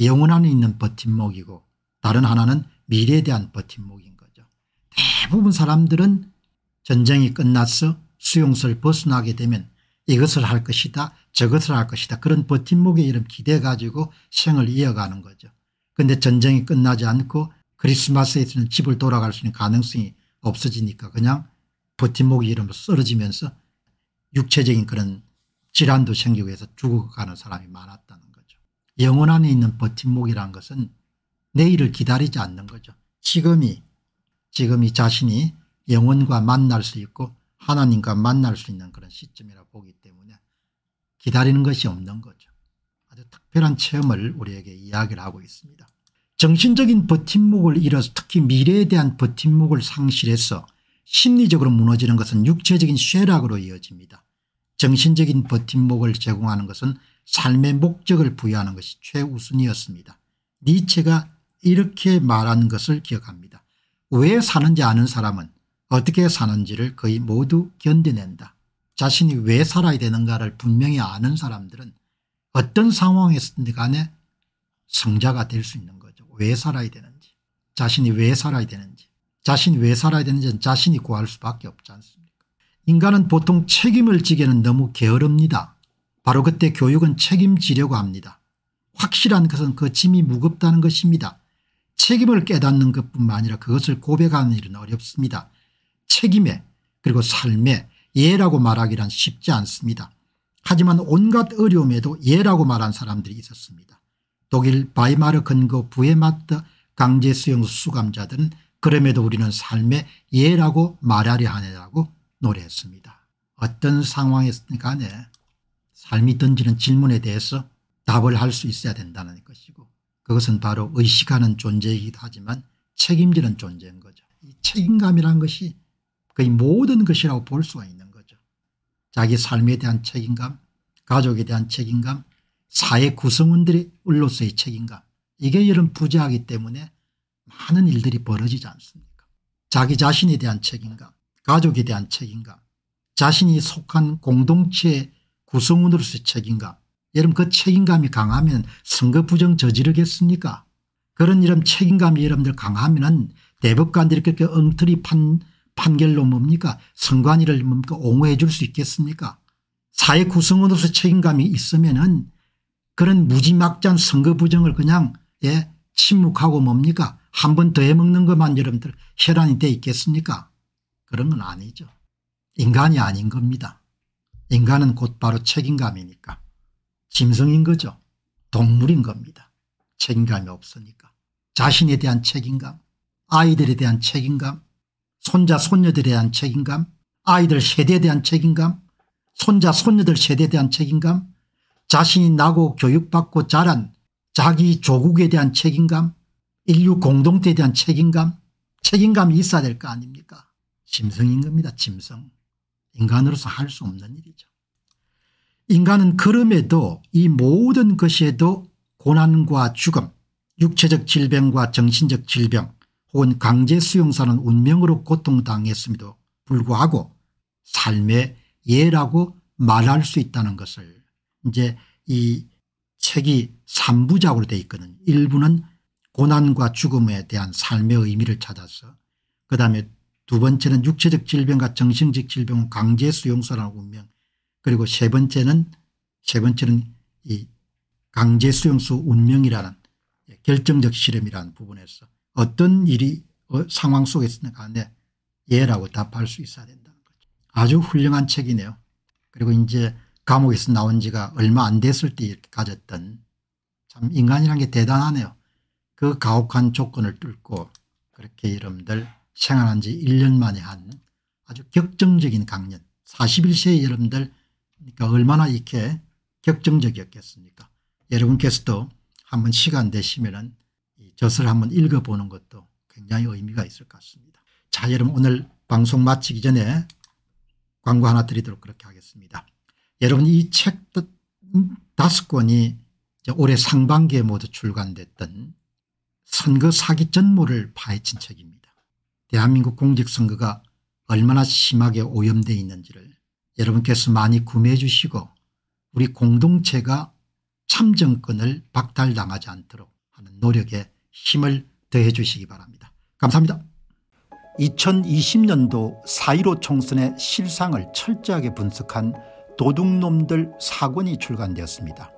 영혼 안에 있는 버팀목이고 다른 하나는 미래에 대한 버팀목인 거죠. 대부분 사람들은 전쟁이 끝나서 수용소를 벗어나게 되면 이것을 할 것이다 저것을 할 것이다 그런 버팀목에 이런 기대 가지고 생을 이어가는 거죠. 그런데 전쟁이 끝나지 않고 크리스마스에 있는 집을 돌아갈 수 있는 가능성이 없어지니까 그냥 버팀목이 이름으로 쓰러지면서 육체적인 그런 질환도 생기고 해서 죽어가는 사람이 많았다는 거죠. 영혼 안에 있는 버팀목이라는 것은 내일을 기다리지 않는 거죠. 지금이 자신이 영혼과 만날 수 있고 하나님과 만날 수 있는 그런 시점이라 보기 때문에 기다리는 것이 없는 거죠. 아주 특별한 체험을 우리에게 이야기를 하고 있습니다. 정신적인 버팀목을 잃어서 특히 미래에 대한 버팀목을 상실해서 심리적으로 무너지는 것은 육체적인 쇠락으로 이어집니다. 정신적인 버팀목을 제공하는 것은 삶의 목적을 부여하는 것이 최우선이었습니다. 니체가 이렇게 말한 것을 기억합니다. 왜 사는지 아는 사람은 어떻게 사는지를 거의 모두 견뎌낸다. 자신이 왜 살아야 되는가를 분명히 아는 사람들은 어떤 상황에서든 간에 성자가 될 수 있는 거죠. 왜 살아야 되는지 자신이 왜 살아야 되는지 자신이 왜 살아야 되는지는 자신이 구할 수밖에 없지 않습니까? 인간은 보통 책임을 지기에는 너무 게으릅니다. 바로 그때 교육은 책임지려고 합니다. 확실한 것은 그 짐이 무겁다는 것입니다. 책임을 깨닫는 것뿐만 아니라 그것을 고백하는 일은 어렵습니다. 책임에 그리고 삶에 예라고 말하기란 쉽지 않습니다. 하지만 온갖 어려움에도 예라고 말한 사람들이 있었습니다. 독일 바이마르 근거 부헤마트 강제 수용 수감자들은 그럼에도 우리는 삶에 예라고 말하려 하느라고 노래했습니다. 어떤 상황에서 간에 삶이 던지는 질문에 대해서 답을 할 수 있어야 된다는 것이고, 그것은 바로 의식하는 존재이기도 하지만 책임지는 존재인 거죠. 이 책임감이라는 것이 거의 모든 것이라고 볼 수가 있는 거죠. 자기 삶에 대한 책임감, 가족에 대한 책임감, 사회 구성원들로서의 책임감, 이게 이런 부재하기 때문에 많은 일들이 벌어지지 않습니까? 자기 자신에 대한 책임감, 가족에 대한 책임감, 자신이 속한 공동체의 구성원으로서의 책임감, 여러분 그 책임감이 강하면 선거 부정 저지르겠습니까? 그런 이런 책임감이 여러분들 강하면 대법관들이 그렇게 엉터리 판결로 뭡니까? 선관위를 뭡니까? 옹호해 줄 수 있겠습니까? 사회 구성원으로서 책임감이 있으면은 그런 무지막지한 선거 부정을 그냥 침묵하고 뭡니까? 한 번 더 해먹는 것만 여러분들 혈안이 돼 있겠습니까? 그런 건 아니죠. 인간이 아닌 겁니다. 인간은 곧바로 책임감이니까. 짐승인 거죠. 동물인 겁니다. 책임감이 없으니까. 자신에 대한 책임감, 아이들에 대한 책임감, 손자 손녀들에 대한 책임감, 아이들 세대에 대한 책임감, 손자 손녀들 세대에 대한 책임감, 자신이 나고 교육받고 자란 자기 조국에 대한 책임감, 인류 공동체에 대한 책임감, 책임감이 있어야 될 거 아닙니까? 짐승인 겁니다. 짐승. 인간으로서 할 수 없는 일이죠. 인간은 그럼에도 이 모든 것에도 고난과 죽음, 육체적 질병과 정신적 질병 혹은 강제 수용사는 운명으로 고통당했음에도 불구하고 삶의 예라고 말할 수 있다는 것을 이제 이 책이 3부작으로 되어 있거든요. 1부는 고난과 죽음에 대한 삶의 의미를 찾아서, 그다음에 두 번째는 육체적 질병과 정신적 질병은 강제 수용사라는 운명, 그리고 세 번째는 이 강제 수용소 운명이라는 결정적 실험이라는 부분에서 어떤 일이 상황 속에서 간에 예라고 답할 수 있어야 된다는 거죠. 아주 훌륭한 책이네요. 그리고 이제 감옥에서 나온 지가 얼마 안 됐을 때 가졌던, 참 인간이란 게 대단하네요. 그 가혹한 조건을 뚫고 그렇게 여러분들 생활한 지 1년 만에 한 아주 격정적인 강연, 41세의 여러분들 그러니까 얼마나 이렇게 격정적이었겠습니까? 여러분께서도 한번 시간 되시면은 이 젖을 한번 읽어보는 것도 굉장히 의미가 있을 것 같습니다. 자, 여러분 오늘 방송 마치기 전에 광고 하나 드리도록 그렇게 하겠습니다. 여러분 이 책 5권이 올해 상반기에 모두 출간됐던 선거 사기 전모를 파헤친 책입니다. 대한민국 공직선거가 얼마나 심하게 오염되어 있는지를 여러분께서 많이 구매해 주시고, 우리 공동체가 참정권을 박탈당하지 않도록 하는 노력에 힘을 더해 주시기 바랍니다. 감사합니다. 2020년도 4.15 총선의 실상을 철저하게 분석한 도둑놈들 4권이 출간되었습니다.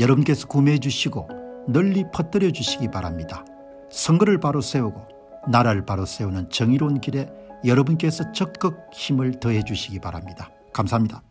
여러분께서 구매해 주시고 널리 퍼뜨려 주시기 바랍니다. 선거를 바로 세우고 나라를 바로 세우는 정의로운 길에 여러분께서 적극 힘을 더해 주시기 바랍니다. 감사합니다.